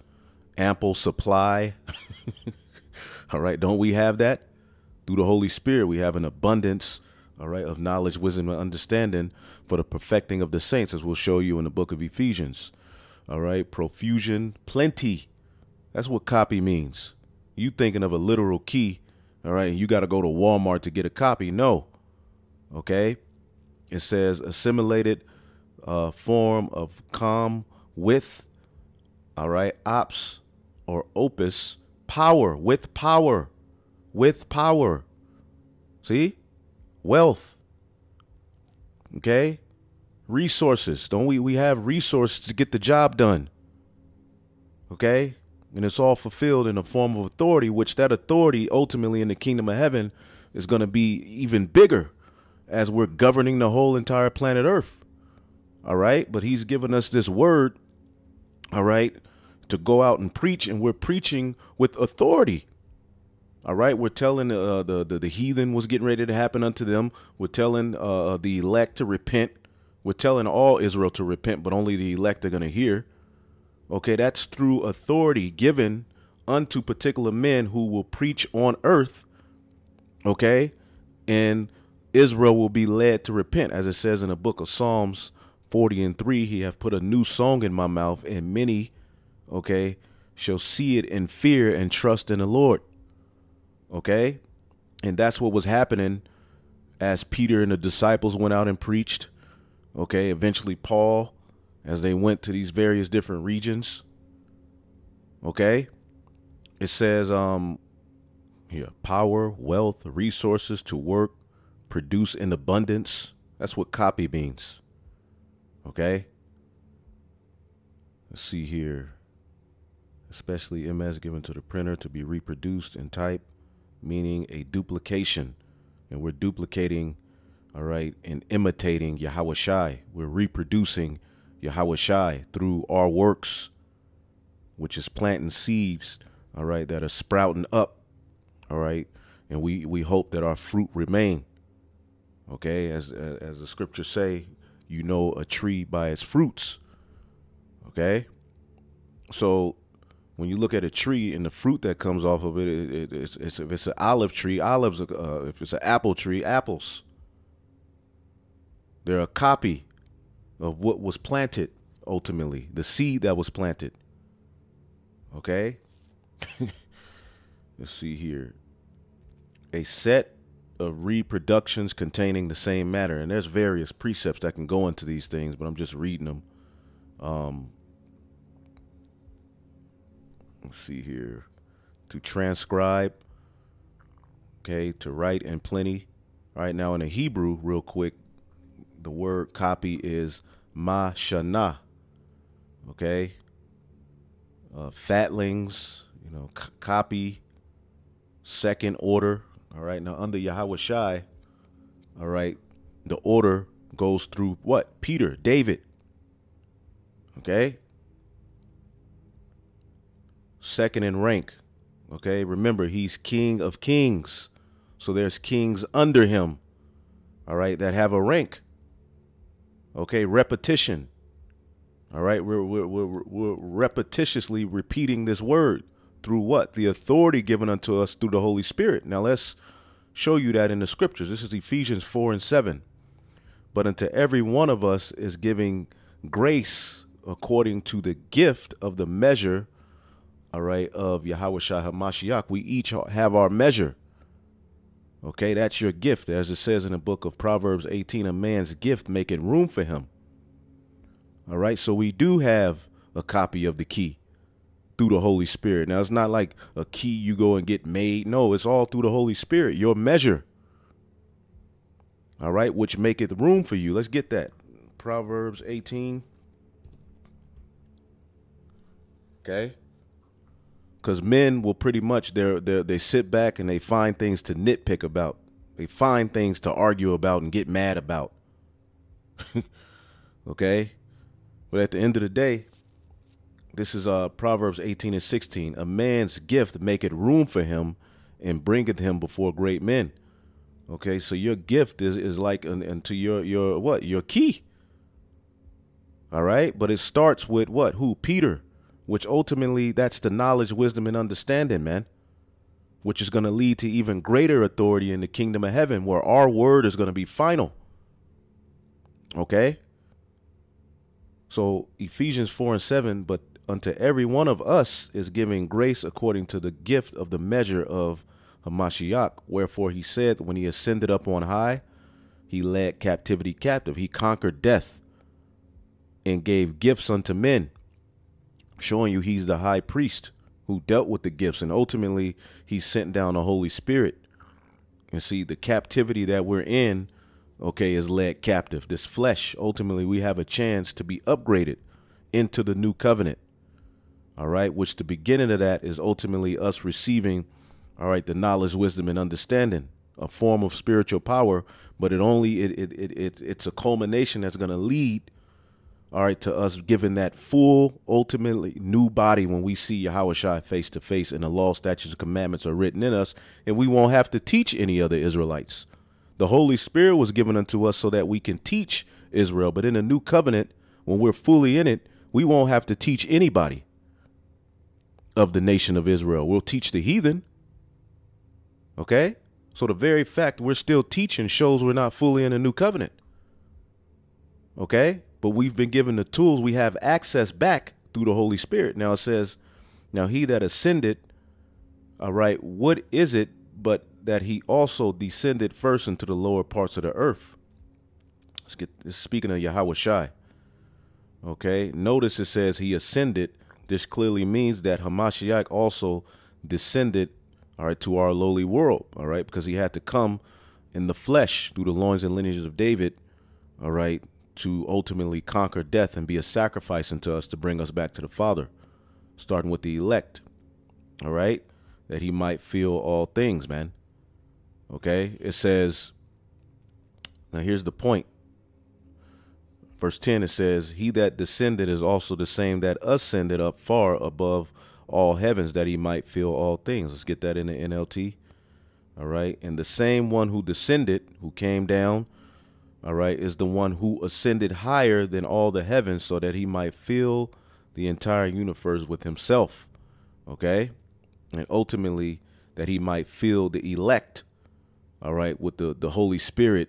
ample supply. All right. Don't we have that through the Holy Spirit? We have an abundance, all right, of knowledge, wisdom, and understanding for the perfecting of the saints, as we'll show you in the book of Ephesians. All right, profusion, plenty. That's what copy means. You thinking of a literal key, all right, you got to go to Walmart to get a copy. No, okay. It says assimilated uh, form of calm with, all right, ops or opus, power, with power, with power. See? Wealth. Okay. Resources. Don't we, we have resources to get the job done. Okay. And it's all fulfilled in a form of authority, which that authority ultimately in the kingdom of heaven is going to be even bigger as we're governing the whole entire planet Earth. All right. But he's given us this word. All right. To go out and preach. And we're preaching with authority. All right. We're telling uh, the, the, the heathen what's getting ready to happen unto them. We're telling uh, the elect to repent. We're telling all Israel to repent, but only the elect are going to hear. Okay, that's through authority given unto particular men who will preach on earth. Okay, and Israel will be led to repent. As it says in the book of Psalms forty and three, he hath put a new song in my mouth, and many, okay, shall see it in fear and trust in the Lord. Okay, and that's what was happening as Peter and the disciples went out and preached. Okay, eventually Paul, as they went to these various different regions. Okay, it says um, here, power, wealth, resources to work, produce in abundance. That's what copy means. Okay, let's see here. Especially M S given to the printer to be reproduced in type, meaning a duplication. And we're duplicating, all right, and imitating Yahawashi. We're reproducing Yahawashi through our works, which is planting seeds, all right, that are sprouting up, all right, and we we hope that our fruit remain. Okay, as as the scriptures say, you know a tree by its fruits. Okay, so when you look at a tree and the fruit that comes off of it, it, it it's, it's if it's an olive tree, olives. Uh, if it's an apple tree, apples. They're a copy of what was planted, ultimately the seed that was planted. Okay. Let's see here, a set of reproductions containing the same matter, and there's various precepts that can go into these things, but I'm just reading them. Um let's see here, to transcribe, okay, to write in plenty. All right, now in the Hebrew, real quick, the word copy is mashana, okay? Uh, fatlings, you know, copy, second order, all right? Now, under Yahawashi, all right, the order goes through what? Peter, David, okay? Second in rank, okay? Remember, he's king of kings, so there's kings under him, all right, that have a rank. Okay, repetition. All right, we're, we're, we're, we're repetitiously repeating this word through what? The authority given unto us through the Holy Spirit. Now, let's show you that in the scriptures. This is Ephesians four and seven. But unto every one of us is giving grace according to the gift of the measure, all right, of Yahawashi Hamashiach. We each have our measure. Okay, that's your gift. As it says in the book of Proverbs eighteen, a man's gift making room for him. All right, so we do have a copy of the key through the Holy Spirit. Now, it's not like a key you go and get made. No, it's all through the Holy Spirit, your measure. All right, which maketh room for you. Let's get that. Proverbs eighteen. Okay. Because men will pretty much, they're, they're, they sit back and they find things to nitpick about. They find things to argue about and get mad about. Okay? But at the end of the day, this is uh, Proverbs eighteen and sixteen. A man's gift maketh room for him and bringeth him before great men. Okay? So your gift is, is like an, unto your, your, what? Your key. All right? But it starts with what? Who? Peter. Which ultimately, that's the knowledge, wisdom, and understanding, man, which is going to lead to even greater authority in the kingdom of heaven, where our word is going to be final. Okay? So Ephesians four and seven, but unto every one of us is giving grace according to the gift of the measure of Hamashiach. Wherefore he said, when he ascended up on high, he led captivity captive. He conquered death and gave gifts unto men. Showing you he's the high priest who dealt with the gifts, and ultimately he sent down the Holy Spirit. And see, the captivity that we're in, okay, is led captive. This flesh, ultimately we have a chance to be upgraded into the new covenant. all right, which the beginning of that is ultimately us receiving, all right, the knowledge, wisdom, and understanding, a form of spiritual power, but it only, it, it, it, it it's a culmination that's going to lead, all right, to us giving that full, ultimately new body when we see Yahawashi face to face and the law, statutes, and commandments are written in us, and we won't have to teach any other Israelites. The Holy Spirit was given unto us so that we can teach Israel, but in a new covenant, when we're fully in it, we won't have to teach anybody of the nation of Israel. We'll teach the heathen, okay? So the very fact we're still teaching shows we're not fully in a new covenant, okay? But we've been given the tools. We have access back through the Holy Spirit. Now it says, now he that ascended, all right, what is it but that he also descended first into the lower parts of the earth? Let's get, speaking of Yahawashi, okay? Notice it says he ascended. This clearly means that Hamashiach also descended, all right, to our lowly world, all right? Because he had to come in the flesh through the loins and lineages of David, all right, to ultimately conquer death and be a sacrifice unto us to bring us back to the Father, starting with the elect, all right, that he might feel all things, man, okay? It says, now here's the point. Verse ten, it says, he that descended is also the same that ascended up far above all heavens that he might fill all things. Let's get that in the N L T, all right? And the same one who descended, who came down, all right, is the one who ascended higher than all the heavens so that he might fill the entire universe with himself, okay? And ultimately that he might fill the elect, all right, with the, the Holy Spirit,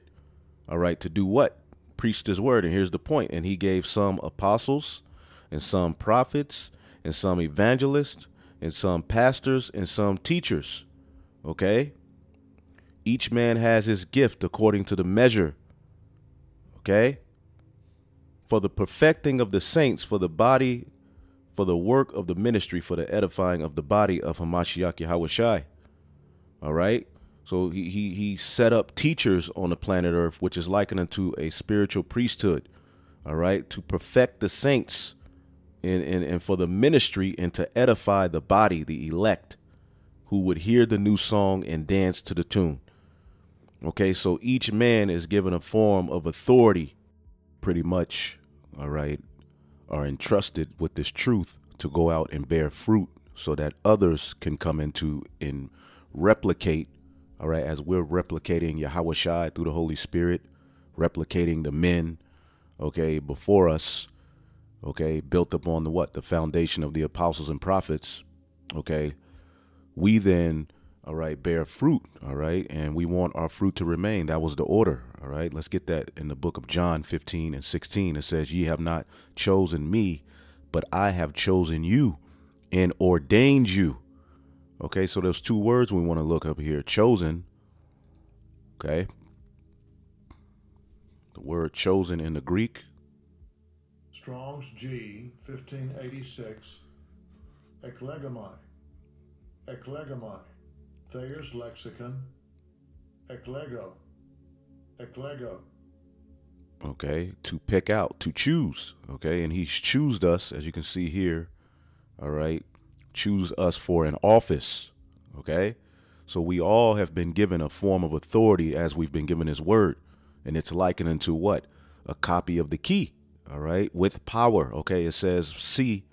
all right, to do what? Preached his word. And here's the point. And he gave some apostles and some prophets and some evangelists and some pastors and some teachers, okay? Each man has his gift according to the measure, okay? For the perfecting of the saints, for the body, for the work of the ministry, for the edifying of the body of Hamashiach Yahawashi, all right? So he, he, he set up teachers on the planet Earth, which is likened unto a spiritual priesthood, all right, to perfect the saints and, and, and for the ministry and to edify the body, the elect, who would hear the new song and dance to the tune. Okay, so each man is given a form of authority, pretty much, all right, are entrusted with this truth to go out and bear fruit so that others can come into and replicate, all right, as we're replicating Yahawashi through the Holy Spirit, replicating the men, okay, before us, okay, built upon the what? The foundation of the apostles and prophets, okay? We then, all right, bear fruit, all right? And we want our fruit to remain. That was the order, all right? Let's get that in the book of John fifteen and sixteen. It says, ye have not chosen me, but I have chosen you and ordained you. Okay, so there's two words we want to look up here. Chosen, okay? The word chosen in the Greek. Strong's G, fifteen eighty-six, eklegamai, eklegamai. Thayer's Lexicon, eklego, eklego. Okay, to pick out, to choose, okay? And he's choosed us, as you can see here, all right? Choose us for an office, okay? So we all have been given a form of authority as we've been given his word, and it's likened unto what? A copy of the key, all right, with power, okay? It says, see,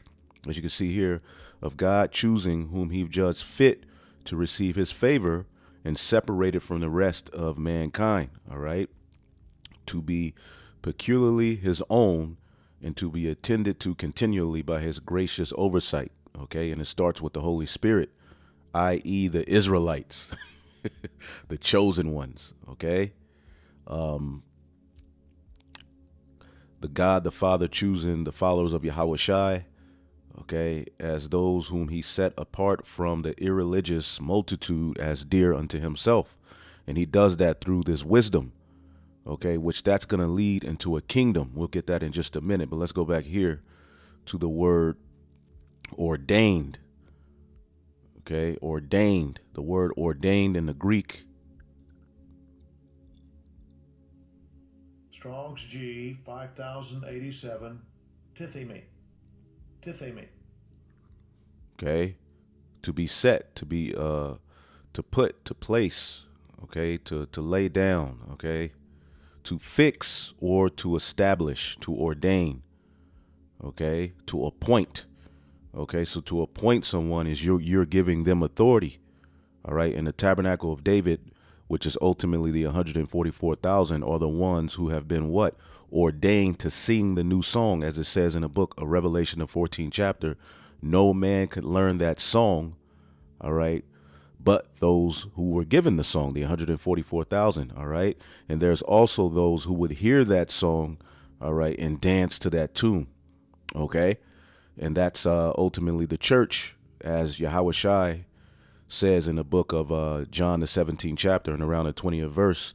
as you can see here, of God choosing whom he judged fit to receive his favor and separated from the rest of mankind, all right, to be peculiarly his own and to be attended to continually by his gracious oversight. Okay, and it starts with the Holy Spirit, that is the Israelites, the chosen ones, okay? Um, the God, the Father, choosing the followers of Yahawashi, okay, as those whom he set apart from the irreligious multitude as dear unto himself. And he does that through this wisdom, okay, which that's going to lead into a kingdom. We'll get that in just a minute, but let's go back here to the word ordained, okay? Ordained, the word ordained in the Greek. Strong's G, five thousand eighty-seven, tithemi, tithemi. okay, to be set, to be uh to put to place, okay, to to lay down, okay, to fix or to establish, to ordain, okay, to appoint. Okay, so to appoint someone is you're you're giving them authority. All right, and the Tabernacle of David, which is ultimately the one hundred forty-four thousand, are the ones who have been what? Ordained to sing the new song, as it says in the book of Revelation, the fourteenth chapter. No man could learn that song, all right, but those who were given the song, the one hundred forty-four thousand, all right? And there's also those who would hear that song, all right, and dance to that tune, okay? And that's uh, ultimately the church, as Yahawashi says in the book of uh, John, the seventeenth chapter, and around the twentieth verse,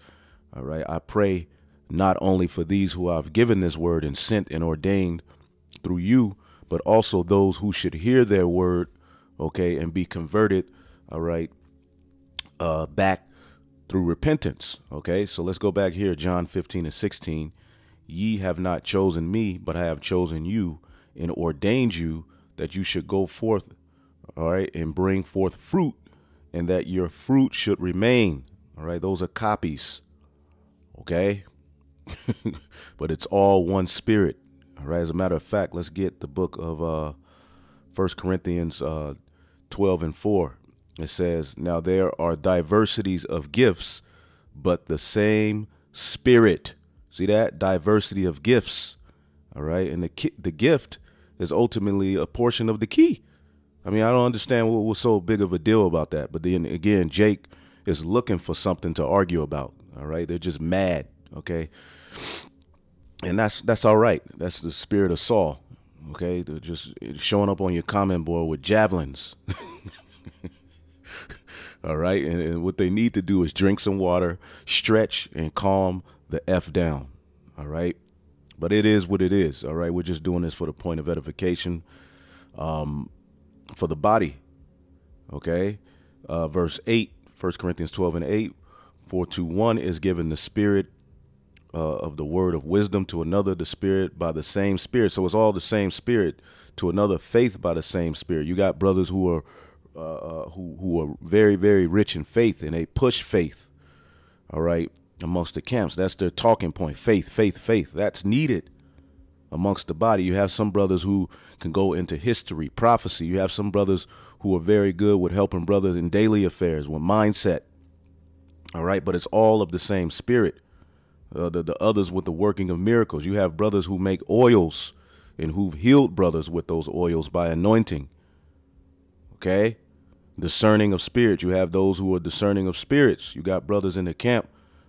all right, I pray not only for these who I've given this word and sent and ordained through you, but also those who should hear their word, okay, and be converted, all right, uh, back through repentance, okay? So let's go back here, John fifteen and sixteen. Ye have not chosen me, but I have chosen you and ordained you that you should go forth, all right, and bring forth fruit, and that your fruit should remain, all right? Those are copies, okay? But it's all one spirit, all right? As a matter of fact, let's get the book of uh, First Corinthians uh, twelve and four. It says, now there are diversities of gifts, but the same spirit. See that? Diversity of gifts, all right? And the, ki the gift is ultimately a portion of the key. I mean, I don't understand what was so big of a deal about that. But then again, Jake is looking for something to argue about, all right? They're just mad, okay? And that's that's all right. That's the spirit of Saul, okay? They're just showing up on your comment board with javelins. All right, and, and what they need to do is drink some water, stretch, and calm the F down, all right? But it is what it is, all right? We're just doing this for the point of edification, um, for the body, okay? Uh, verse eight, First Corinthians twelve and eight, for to one is given the spirit uh, of the word of wisdom, to another the spirit by the same spirit. So it's all the same spirit, to another faith by the same spirit. You got brothers who are Uh, who, who are very, very rich in faith, and they push faith, all right, amongst the camps. That's their talking point, faith, faith, faith. That's needed amongst the body. You have some brothers who can go into history, prophecy. You have some brothers who are very good with helping brothers in daily affairs, with mindset, all right, but it's all of the same spirit. Uh, the, the others with the working of miracles. You have brothers who make oils and who've healed brothers with those oils by anointing, okay? Discerning of spirits. You have those who are discerning of spirits. You got brothers in the camp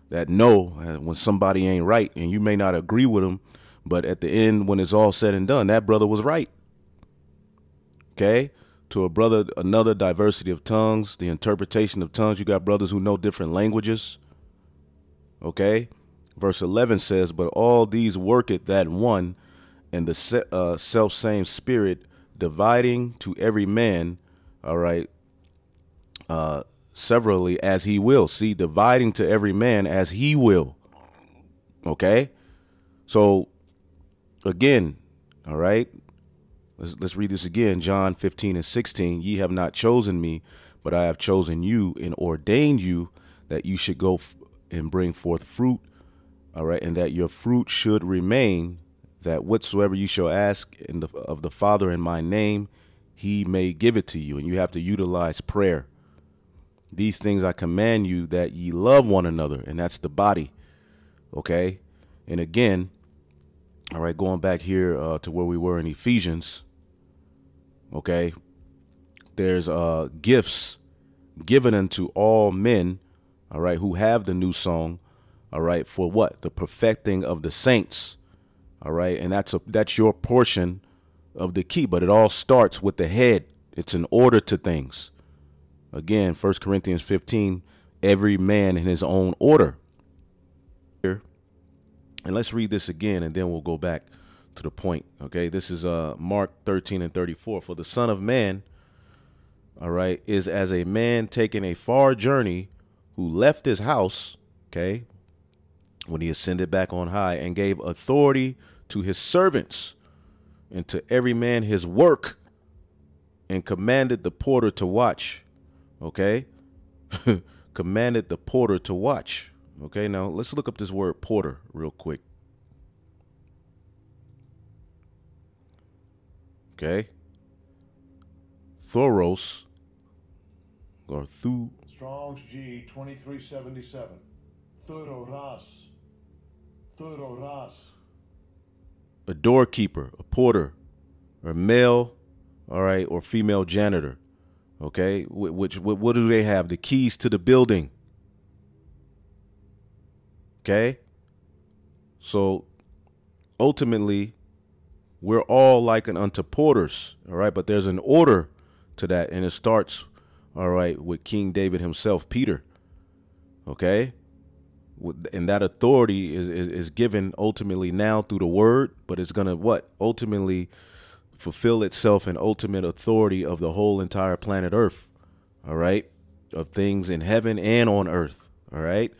that know when somebody ain't right, and you may not agree with them, but at the end, when it's all said and done, that brother was right. Okay? To a brother, another diversity of tongues, the interpretation of tongues. You got brothers who know different languages. Okay? Verse eleven says, but all these worketh that one and the se uh, self same spirit, dividing to every man, all right, Uh, severally as he will. See, dividing to every man as he will. Okay. So again, all right, let's, let's read this again. John fifteen and sixteen. Ye have not chosen me, but I have chosen you and ordained you that you should go f and bring forth fruit. All right. And that your fruit should remain, that whatsoever you shall ask in the, of the Father in my name, he may give it to you. And you have to utilize prayer. These things I command you, that ye love one another. And that's the body. Okay. And again, all right, going back here uh, to where we were in Ephesians. Okay. There's uh, gifts given unto all men. All right. Who have the new song. All right. For what? The perfecting of the saints. All right. And that's a, that's your portion of the key. But it all starts with the head. It's an order to things. Again, First Corinthians fifteen, every man in his own order. Here, and let's read this again, and then we'll go back to the point, okay? This is uh, Mark thirteen and thirty-four. For the Son of Man, all right, is as a man taking a far journey, who left his house, okay, when he ascended back on high, and gave authority to his servants, and to every man his work, and commanded the porter to watch. Okay. Commanded the porter to watch. Okay. Now let's look up this word porter real quick. Okay. Thoros or Thu. Strong's G twenty-three seventy-seven. Thoros. Thoros. A doorkeeper, a porter, or male, all right, or female janitor. Okay. Which, what, what do they have? The keys to the building. Okay. So ultimately, we're all likened unto porters, all right? But there's an order to that, and it starts, all right, with King David himself, Peter, okay? And that authority is, is, is given ultimately now through the word, but it's going to what? Ultimately fulfill itself in ultimate authority of the whole entire planet Earth, all right? Of things in heaven and on earth, all right?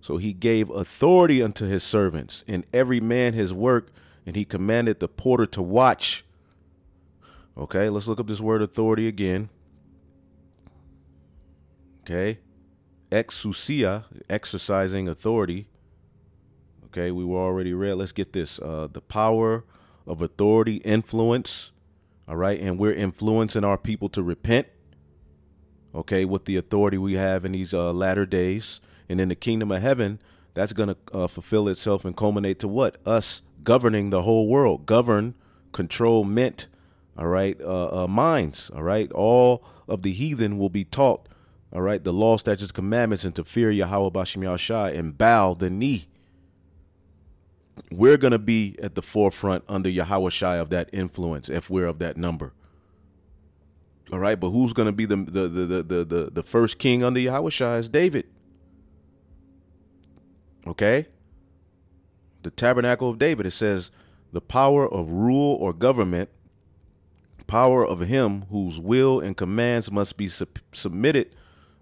So he gave authority unto his servants, and every man his work, and he commanded the porter to watch. Okay, let's look up this word authority again. Okay, exousia, exercising authority. Okay, we were already read. Let's get this. Uh, the power of authority, influence. All right, and we're influencing our people to repent. Okay, with the authority we have in these uh, latter days. And in the kingdom of heaven, that's going to uh, fulfill itself and culminate to what? Us governing the whole world. Govern, control, mint, all right, uh, uh, minds, all right. All of the heathen will be taught, all right, the law, statutes, commandments, and to fear Yahawashi Hamashiach and bow the knee. We're going to be at the forefront under Yahawashi of that influence if we're of that number. All right, but who's going to be the, the, the, the, the, the first king under Yahawashi is David. Okay. The Tabernacle of David, it says the power of rule or government, power of him whose will and commands must be su submitted,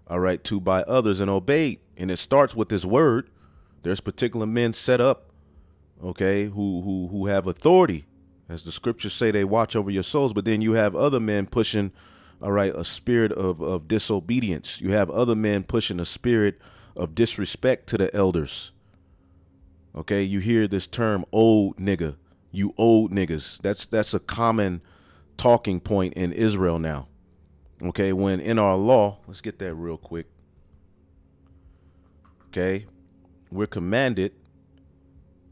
all right, to by others and obeyed. And it starts with this word. There's particular men set up, okay, who who who have authority, as the scriptures say, they watch over your souls. But then you have other men pushing, all right, a spirit of of disobedience. You have other men pushing a spirit of disrespect to the elders. Okay, you hear this term old nigga, you old niggas. That's that's a common talking point in Israel now. Okay, when in our law, let's get that real quick. Okay, we're commanded,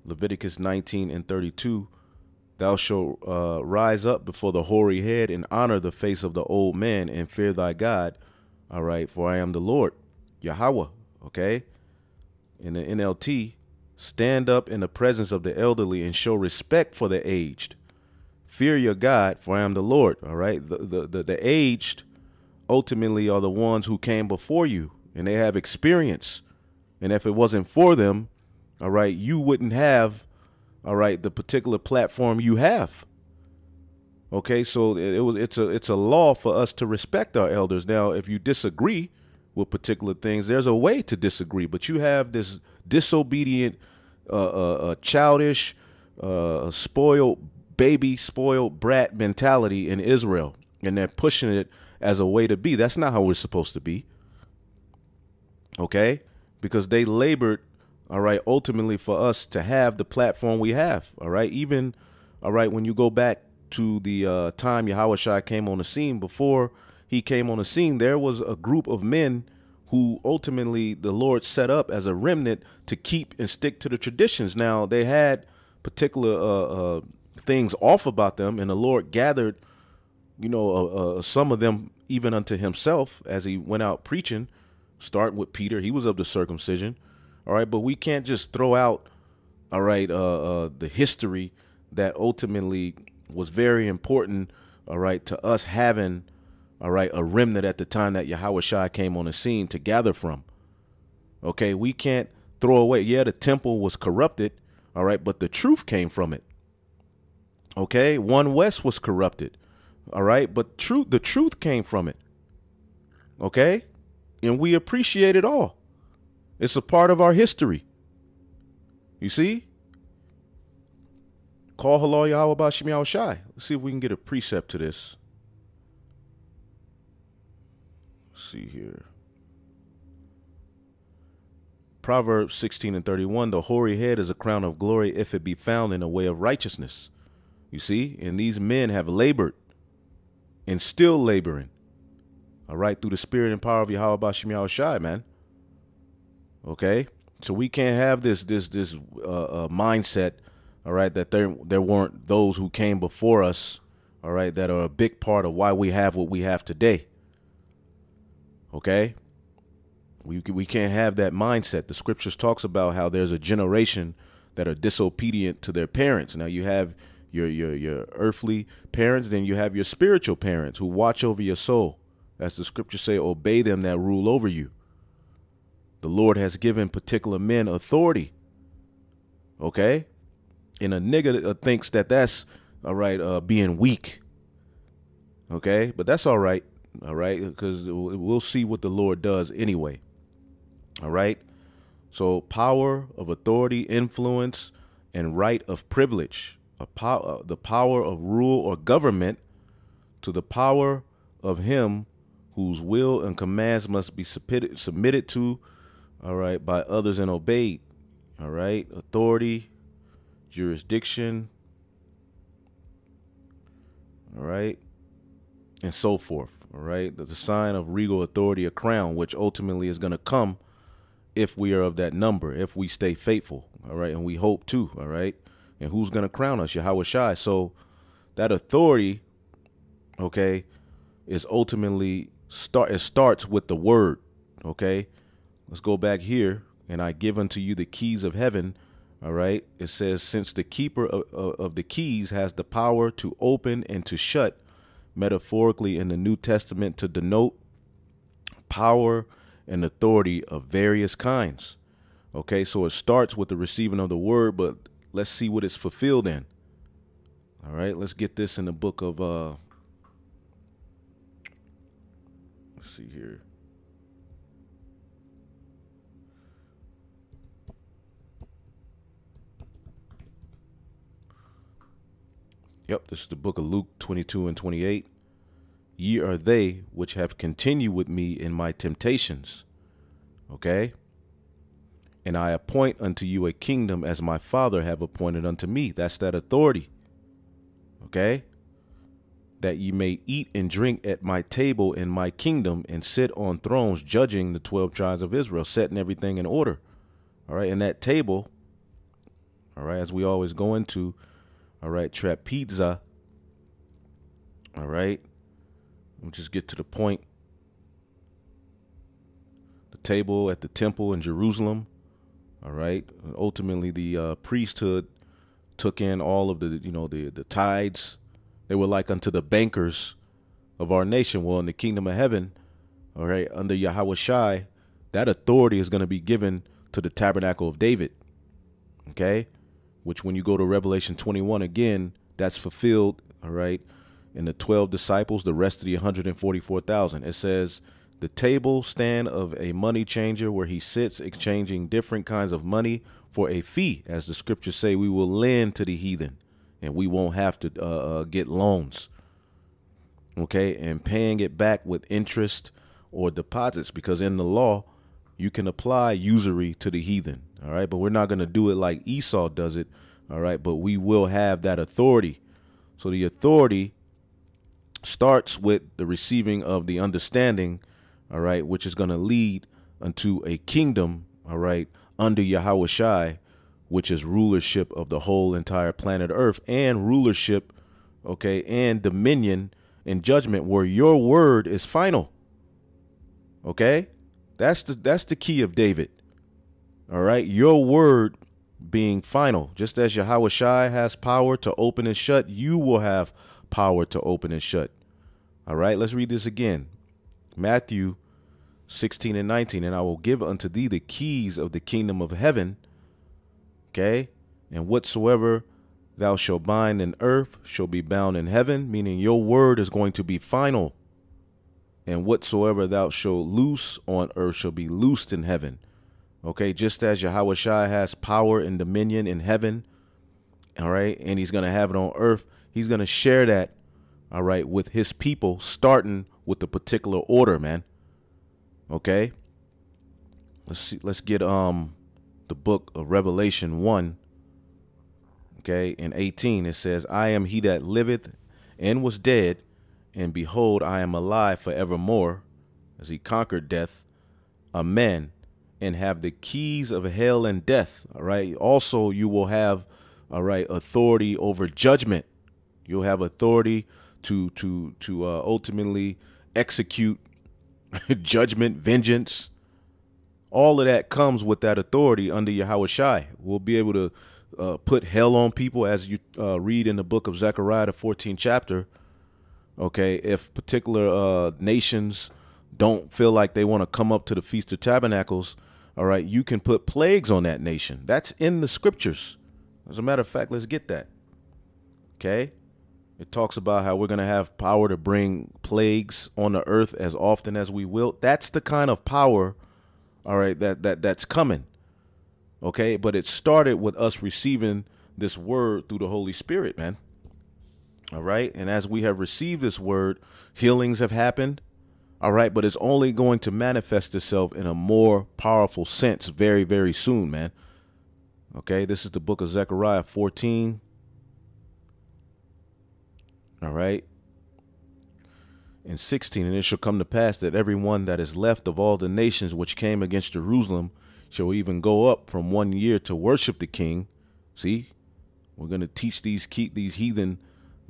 Leviticus nineteen and thirty-two, thou shalt uh, rise up before the hoary head and honor the face of the old man and fear thy God. All right, for I am the Lord, Yahweh. Okay, in the N L T, stand up in the presence of the elderly and show respect for the aged. Fear your God, for I am the Lord. All right. The, the, the, the aged ultimately are the ones who came before you, and they have experience. And if it wasn't for them, all right, you wouldn't have, all right, the particular platform you have. Okay. So it, it was, it's a, it's a law for us to respect our elders. Now, if you disagree with particular things, there's a way to disagree, but you have this disobedient, uh, uh, childish, uh, spoiled baby, spoiled brat mentality in Israel, and they're pushing it as a way to be. That's not how we're supposed to be, okay? Because they labored, all right, ultimately for us to have the platform we have, all right? Even, all right, when you go back to the uh, time Yahawashi came on the scene, before he came on the scene, there was a group of men who ultimately the Lord set up as a remnant to keep and stick to the traditions. Now, they had particular uh, uh, things off about them, and the Lord gathered, you know, uh, uh, some of them even unto himself as he went out preaching, starting with Peter. He was of the circumcision. All right. But we can't just throw out, all right, uh, uh, the history that ultimately was very important, all right, to us having, all right, a remnant at the time that Yahawashi came on the scene to gather from. Okay, we can't throw away. Yeah, the temple was corrupted, all right, but the truth came from it. Okay, One West was corrupted, all right, but truth, the truth came from it. Okay, and we appreciate it all. It's a part of our history. You see? Call Halal Yahawashi Hamashiach. Let's see if we can get a precept to this. see here. Proverbs sixteen and thirty-one, the hoary head is a crown of glory if it be found in a way of righteousness. You see, and these men have labored and still laboring. All right, through the spirit and power of Yahawashi Hamashiach, man. Okay, so we can't have this this this uh, uh, mindset, all right, that there there weren't those who came before us, all right, that are a big part of why we have what we have today. Okay, we we can't have that mindset. The scriptures talks about how there's a generation that are disobedient to their parents. Now you have your your your earthly parents, then you have your spiritual parents who watch over your soul. As the scriptures say, obey them that rule over you. The Lord has given particular men authority. Okay? And a nigga thinks that that's, all right, uh, being weak. Okay? But that's all right. All right? Because we'll see what the Lord does anyway. All right? So power of authority, influence, and right of privilege. A pow- the power of rule or government to the power of him whose will and commands must be submitted, submitted to, all right, by others and obeyed, all right? Authority, jurisdiction, all right, and so forth, all right? The sign of regal authority, a crown, which ultimately is going to come if we are of that number, if we stay faithful, all right? And we hope to, all right? And who's going to crown us? Yahawashi. So that authority, okay, is ultimately start, it starts with the word, okay? Let's go back here. And I give unto you the keys of heaven, all right? It says, since the keeper of, of the keys has the power to open and to shut, metaphorically in the New Testament to denote power and authority of various kinds, okay? So it starts with the receiving of the word, but let's see what it's fulfilled in, all right? Let's get this in the book of, uh, let's see here. Yep, this is the book of Luke twenty-two and twenty-eight. Ye are they which have continued with me in my temptations. Okay? And I appoint unto you a kingdom as my Father have appointed unto me. That's that authority. Okay? That ye may eat and drink at my table in my kingdom and sit on thrones judging the twelve tribes of Israel, setting everything in order. All right, and that table, all right, as we always go into, all right, trapeza, all right, we'll just get to the point. The table at the temple in Jerusalem, all right, and ultimately the uh, priesthood took in all of the, you know, the, the tithes. They were like unto the bankers of our nation. Well, in the kingdom of heaven, all right, under Yahawashi, that authority is going to be given to the tabernacle of David, okay? Which when you go to Revelation twenty-one again, that's fulfilled, all right, in the twelve disciples, the rest of the one hundred forty-four thousand. It says, the table stand of a money changer where he sits exchanging different kinds of money for a fee. As the scriptures say, we will lend to the heathen. And we won't have to uh, get loans, okay, and paying it back with interest or deposits, because in the law, you can apply usury to the heathen, all right, but we're not going to do it like Esau does it, all right, but we will have that authority. So the authority starts with the receiving of the understanding, all right, which is going to lead unto a kingdom, all right, under Yahawashi, which is rulership of the whole entire planet Earth, and rulership, okay, and dominion and judgment, where your word is final. Okay, that's the that's the key of David. All right, your word being final, just as Yahawashi has power to open and shut, you will have power to open and shut. All right, let's read this again. Matthew sixteen and nineteen, and I will give unto thee the keys of the kingdom of heaven. Okay, and whatsoever thou shalt bind in earth shall be bound in heaven, meaning your word is going to be final. And whatsoever thou shalt loose on earth shall be loosed in heaven. Okay, just as Yahawashi has power and dominion in heaven, all right, and he's going to have it on earth, he's going to share that, all right, with his people, starting with the particular order, man. Okay, let's see, let's get um the book of Revelation one. Okay, in eighteen it says, "I am he that liveth and was dead, and behold, I am alive forevermore, as he conquered death, amen, and have the keys of hell and death." All right. Also, you will have, all right, authority over judgment. You'll have authority to to to uh, ultimately execute judgment, vengeance. All of that comes with that authority under Yahawashi. We'll be able to uh, put hell on people, as you uh, read in the book of Zechariah, the fourteenth chapter. Okay, if particular uh, nations don't feel like they want to come up to the Feast of Tabernacles, all right, you can put plagues on that nation. That's in the scriptures. As a matter of fact, let's get that. Okay, it talks about how we're going to have power to bring plagues on the earth as often as we will. That's the kind of power, all right, that that that's coming. Okay, but it started with us receiving this word through the Holy Spirit, man. All right, and as we have received this word, healings have happened. All right, but it's only going to manifest itself in a more powerful sense very, very soon, man. Okay, this is the book of Zechariah fourteen. All right. In sixteen, "And it shall come to pass that everyone that is left of all the nations which came against Jerusalem shall even go up from one year to worship the King." See, we're going to teach these keep these heathen,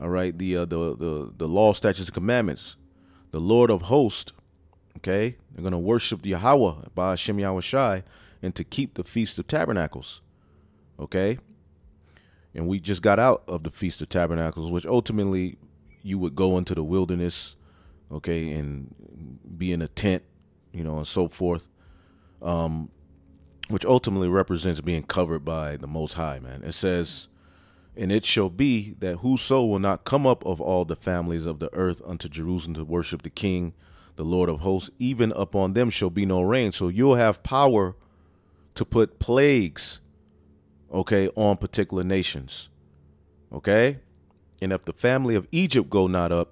all right, the uh, the the the law, statutes, and commandments. "The Lord of hosts," okay, they're going to worship Yahweh, Ba Ha Sham Yahawashi, and to keep the Feast of Tabernacles, okay? And we just got out of the Feast of Tabernacles, which ultimately you would go into the wilderness, okay, and be in a tent, you know, and so forth, um, which ultimately represents being covered by the Most High, man. It says, "And it shall be that whoso will not come up of all the families of the earth unto Jerusalem to worship the King, the Lord of hosts, even upon them shall be no rain." So you'll have power to put plagues, okay, on particular nations, okay? "And if the family of Egypt go not up,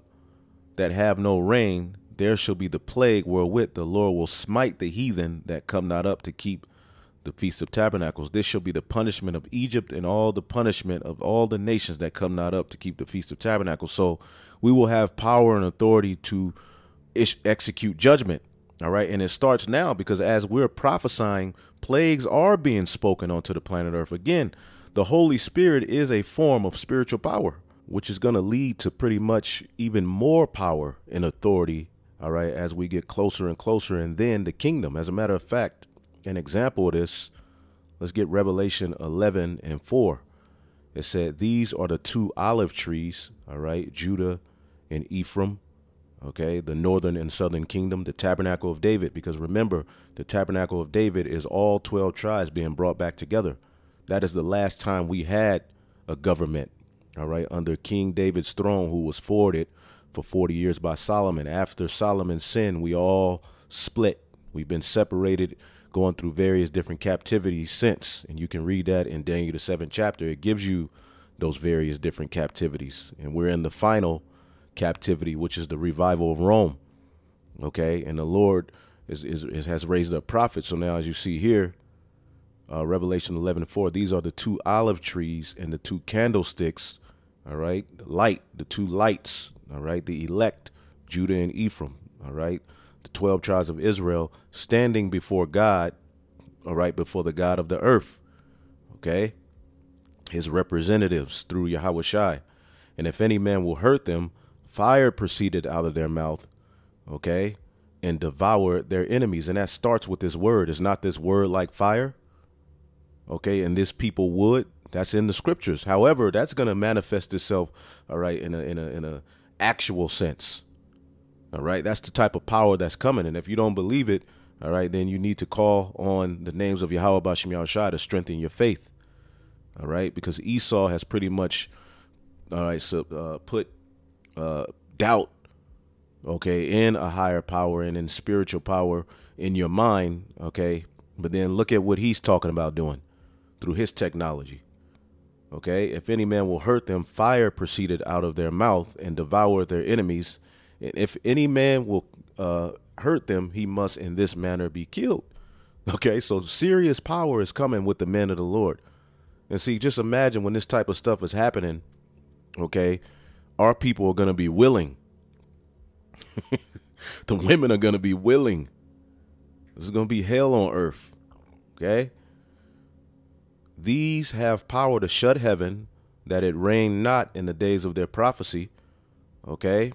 that have no rain, there shall be the plague wherewith the Lord will smite the heathen that come not up to keep the Feast of Tabernacles. This shall be the punishment of Egypt and all the punishment of all the nations that come not up to keep the Feast of Tabernacles." So we will have power and authority to ish execute judgment. All right. And it starts now, because as we're prophesying, plagues are being spoken onto the planet Earth. Again, the Holy Spirit is a form of spiritual power, which is going to lead to pretty much even more power and authority. All right. As we get closer and closer, and then the kingdom. As a matter of fact, an example of this, let's get Revelation eleven and four. It said, "These are the two olive trees," all right, "Judah and Ephraim," okay, the northern and southern kingdom, the tabernacle of David. Because remember, the tabernacle of David is all twelve tribes being brought back together. That is the last time we had a government, all right, under King David's throne, who was forwarded for forty years by Solomon. After Solomon's sin, we all split. We've been separated, going through various different captivities since, and you can read that in Daniel the seventh chapter. It gives you those various different captivities, and we're in the final captivity, which is the revival of Rome. Okay, and the Lord is, is, is has raised up prophets. So now, as you see here, uh, Revelation eleven and four, "These are the two olive trees and the two candlesticks," all right, the light, the two lights, all right, "the elect, Judah and Ephraim," all right, "the twelve tribes of Israel, standing before God," all right, before the God of the earth, okay, "his representatives through Yahawashi. And if any man will hurt them, fire proceeded out of their mouth," okay, "and devoured their enemies." And that starts with this word. Is not this word like fire? Okay, "and this people would." That's in the scriptures. However, that's going to manifest itself, all right, in a, in a, in a actual sense. All right, that's the type of power that's coming. And if you don't believe it, all right, then you need to call on the names of Yahweh Ba Ha Sham Yahawashi to strengthen your faith. All right, because Esau has pretty much, all right, so, uh, put uh, doubt, okay, in a higher power and in spiritual power in your mind, okay. But then look at what he's talking about doing through his technology. Okay, "if any man will hurt them, fire proceeded out of their mouth and devoured their enemies. And if any man will uh, hurt them, he must in this manner be killed. Okay, so serious power is coming with the men of the Lord. And see, just imagine when this type of stuff is happening, okay, our people are going to be willing. The women are going to be willing. This is going to be hell on earth, okay? These have power to shut heaven, that it rain not in the days of their prophecy, okay?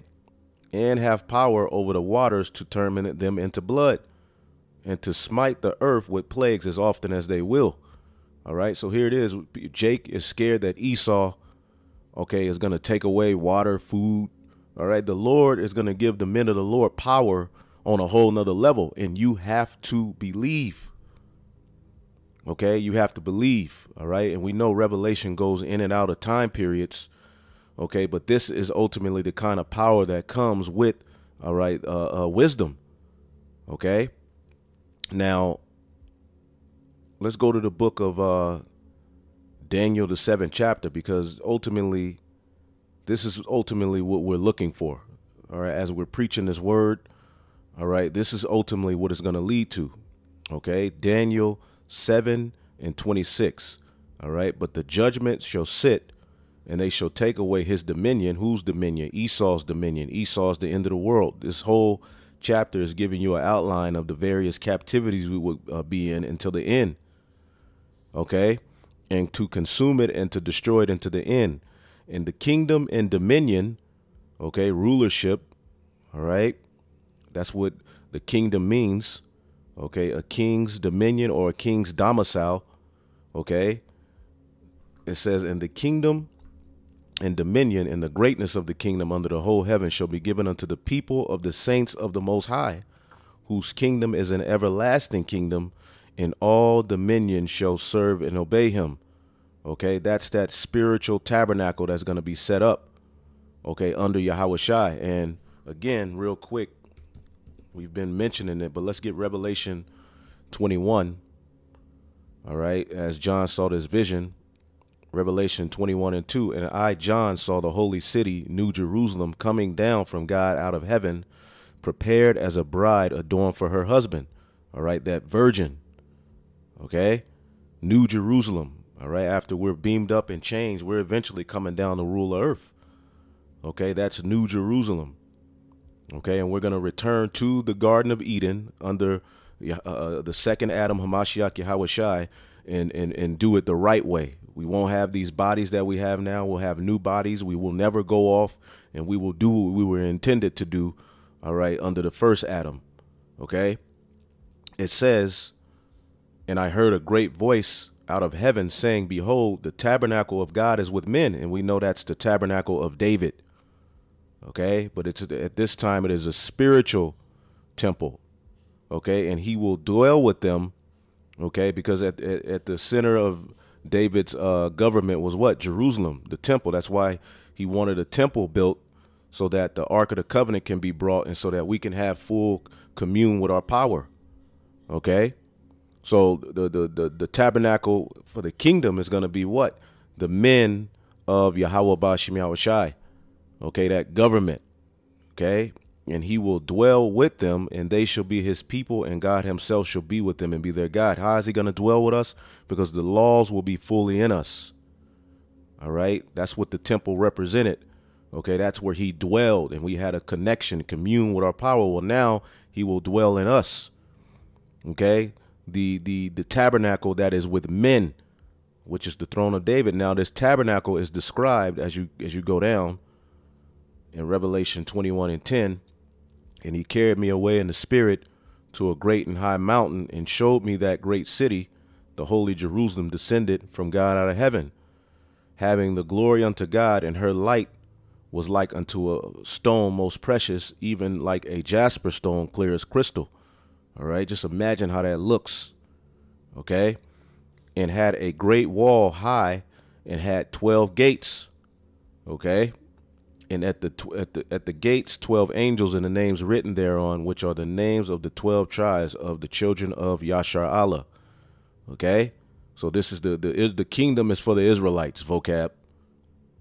And have power over the waters to turn them into blood, and to smite the earth with plagues as often as they will. All right, so here it is. Jake is scared that Esau, okay, is going to take away water, food. All right, the Lord is going to give the men of the Lord power on a whole nother level, and you have to believe. Okay, you have to believe. All right, and we know Revelation goes in and out of time periods. Okay, but this is ultimately the kind of power that comes with, all right, uh, uh, wisdom. Okay. Now, let's go to the book of uh, Daniel, the seventh chapter, because ultimately, this is ultimately what we're looking for. All right, as we're preaching this word, all right, this is ultimately what it's going to lead to. Okay, Daniel seven and twenty-six. All right, but the judgment shall sit, and they shall take away his dominion. Whose dominion? Esau's dominion. Esau's the end of the world. This whole chapter is giving you an outline of the various captivities we would uh, be in until the end, okay, and to consume it and to destroy it unto the end. And the kingdom and dominion, okay, rulership, all right, that's what the kingdom means, okay, a king's dominion or a king's domicile, okay. It says, and the kingdom and dominion and the greatness of the kingdom under the whole heaven shall be given unto the people of the saints of the Most High, whose kingdom is an everlasting kingdom, and all dominion shall serve and obey him. Okay, that's that spiritual tabernacle that's going to be set up, okay, under Yahawashi. And again, real quick, we've been mentioning it, but let's get Revelation twenty-one, all right, as John saw this vision. Revelation twenty-one and two, and I, John, saw the holy city, New Jerusalem, coming down from God out of heaven, prepared as a bride adorned for her husband. All right, that virgin. Okay, New Jerusalem. All right, after we're beamed up and changed, we're eventually coming down to rule of earth. Okay, that's New Jerusalem. Okay, and we're going to return to the Garden of Eden under uh, the second Adam, Hamashiach, Yahawashi, and, and, and do it the right way. We won't have these bodies that we have now. We'll have new bodies. We will never go off, and we will do what we were intended to do, all right, under the first Adam, okay? It says, and I heard a great voice out of heaven saying, behold, the tabernacle of God is with men, and we know that's the tabernacle of David, okay? But it's at this time it is a spiritual temple, okay? And he will dwell with them, okay? Because at, at, at the center of David's uh, government was what? Jerusalem, the temple. That's why he wanted a temple built, so that the Ark of the Covenant can be brought, and so that we can have full commune with our power. Okay, so the the the, the tabernacle for the kingdom is going to be what? The men of Yahweh Ba Ha Sham Yahawashi. Okay, that government. Okay, and he will dwell with them, and they shall be his people, and God himself shall be with them and be their God. How is he going to dwell with us? Because the laws will be fully in us. All right. That's what the temple represented. Okay. That's where he dwelled, and we had a connection, commune with our power. Well, now he will dwell in us. Okay. The, the, the tabernacle that is with men, which is the throne of David. Now this tabernacle is described as you, as you go down in Revelation twenty-one and ten. And he carried me away in the spirit to a great and high mountain, and showed me that great city, the holy Jerusalem, descended from God out of heaven, having the glory unto God, and her light was like unto a stone most precious, even like a jasper stone, clear as crystal. All right, just imagine how that looks. Okay, and had a great wall high, and had twelve gates. Okay. And at the, at the at the gates, twelve angels, and the names written thereon, which are the names of the twelve tribes of the children of Yashar Allah. Okay, so this is the the is the kingdom is for the Israelites vocab.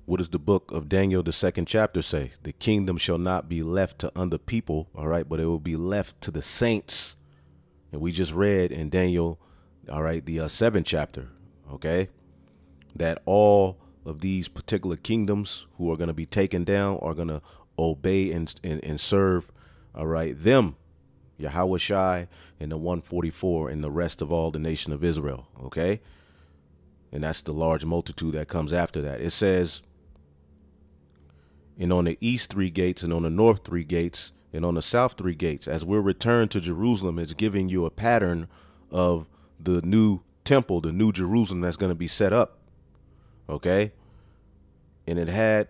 What does the book of Daniel, the second chapter, say? The kingdom shall not be left to other people, all right, but it will be left to the saints. And we just read in Daniel, all right, the uh, seventh chapter, okay, that all of these particular kingdoms who are going to be taken down are going to obey and, and, and serve, all right, them, Yahawashi and the one forty-four and the rest of all the nation of Israel, okay? And that's the large multitude that comes after that. It says, and on the east three gates, and on the north three gates, and on the south three gates. As we're returned to Jerusalem, it's giving you a pattern of the new temple, the new Jerusalem that's going to be set up. Okay? And it had,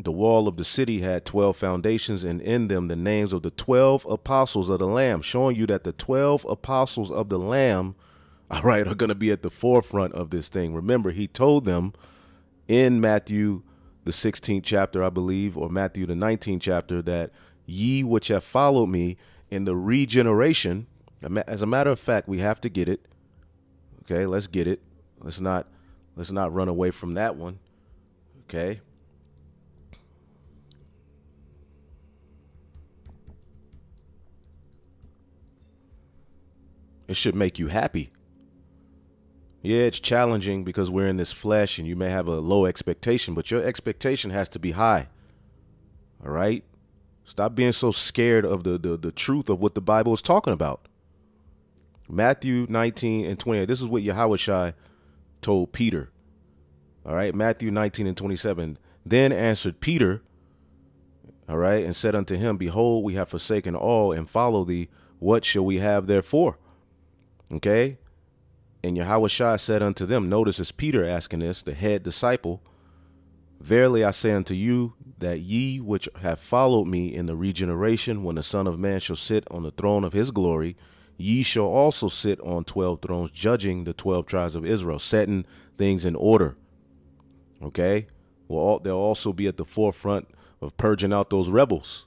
the wall of the city had twelve foundations, and in them the names of the twelve apostles of the Lamb, showing you that the twelve apostles of the Lamb, all right, are going to be at the forefront of this thing. Remember, he told them in Matthew the sixteenth chapter, I believe, or Matthew the nineteenth chapter, that ye which have followed me in the regeneration, as a matter of fact, we have to get it. Okay, let's get it. Let's not, let's not run away from that one. Okay. It should make you happy. Yeah, it's challenging because we're in this flesh and you may have a low expectation, but your expectation has to be high. All right? Stop being so scared of the, the, the truth of what the Bible is talking about. Matthew nineteen and twenty. This is what Yahawashi told Peter. All right? Matthew nineteen and twenty-seven. Then answered Peter, all right, and said unto him, behold, we have forsaken all and follow thee. What shall we have therefore? Okay? And Yahawashi said unto them, notice it's Peter asking this, the head disciple, verily I say unto you that ye which have followed me in the regeneration, when the Son of Man shall sit on the throne of his glory, ye shall also sit on twelve thrones, judging the twelve tribes of Israel, setting things in order. Okay? Well, all, they'll also be at the forefront of purging out those rebels.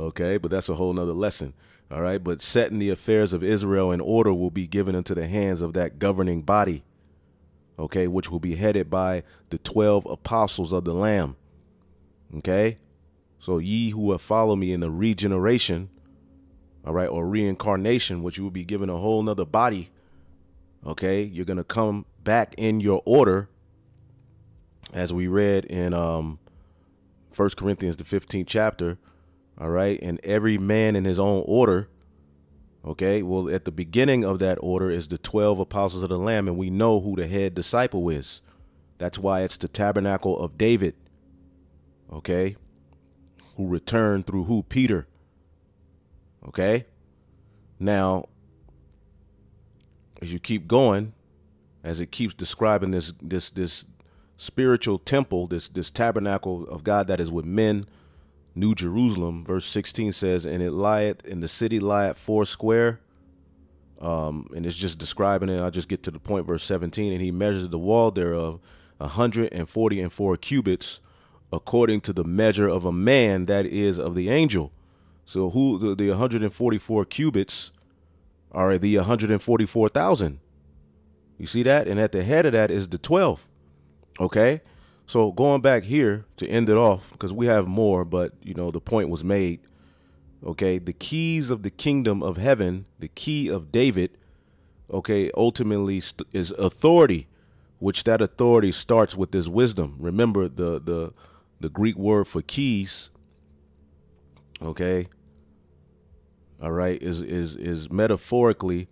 Okay? But that's a whole nother lesson. All right, but setting the affairs of Israel in order will be given into the hands of that governing body, okay, which will be headed by the twelve apostles of the Lamb, okay? So ye who have followed me in the regeneration, all right, or reincarnation, which you will be given a whole nother body, okay? You're going to come back in your order, as we read in um, First Corinthians, the fifteenth chapter, all right, and every man in his own order, okay? Well, at the beginning of that order is the twelve apostles of the Lamb, and we know who the head disciple is. That's why it's the Tabernacle of David, okay, who returned through who? Peter, okay? Now, as you keep going, as it keeps describing this this this spiritual temple, this this tabernacle of God that is with men, New Jerusalem, verse sixteen says, and it lieth, and the city lieth four square. Um, and it's just describing it. I'll just get to the point, verse seventeen. And he measured the wall thereof a hundred and forty and four cubits, according to the measure of a man, that is, of the angel. So who the, the one hundred forty-four cubits are the one hundred forty-four thousand. You see that? And at the head of that is the twelve. Okay. So going back here to end it off, because we have more, but, you know, the point was made. OK, the keys of the kingdom of heaven, the key of David. OK, ultimately is authority, which that authority starts with this wisdom. Remember the the the Greek word for keys. OK. All right. Is is is metaphorically.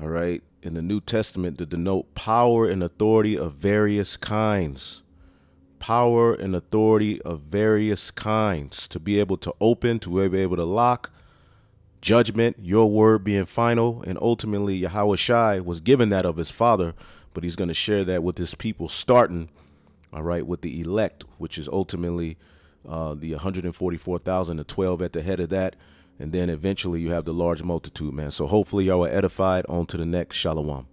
All right. In the New Testament to denote power and authority of various kinds. Power and authority of various kinds, to be able to open, to be able to lock, judgment, your word being final. And ultimately, Yahawashi was given that of his father, but he's going to share that with his people, starting, all right, with the elect, which is ultimately uh, the one hundred forty-four thousand, the twelve at the head of that. And then eventually you have the large multitude, man. So hopefully y'all are edified. On to the next. Shalom.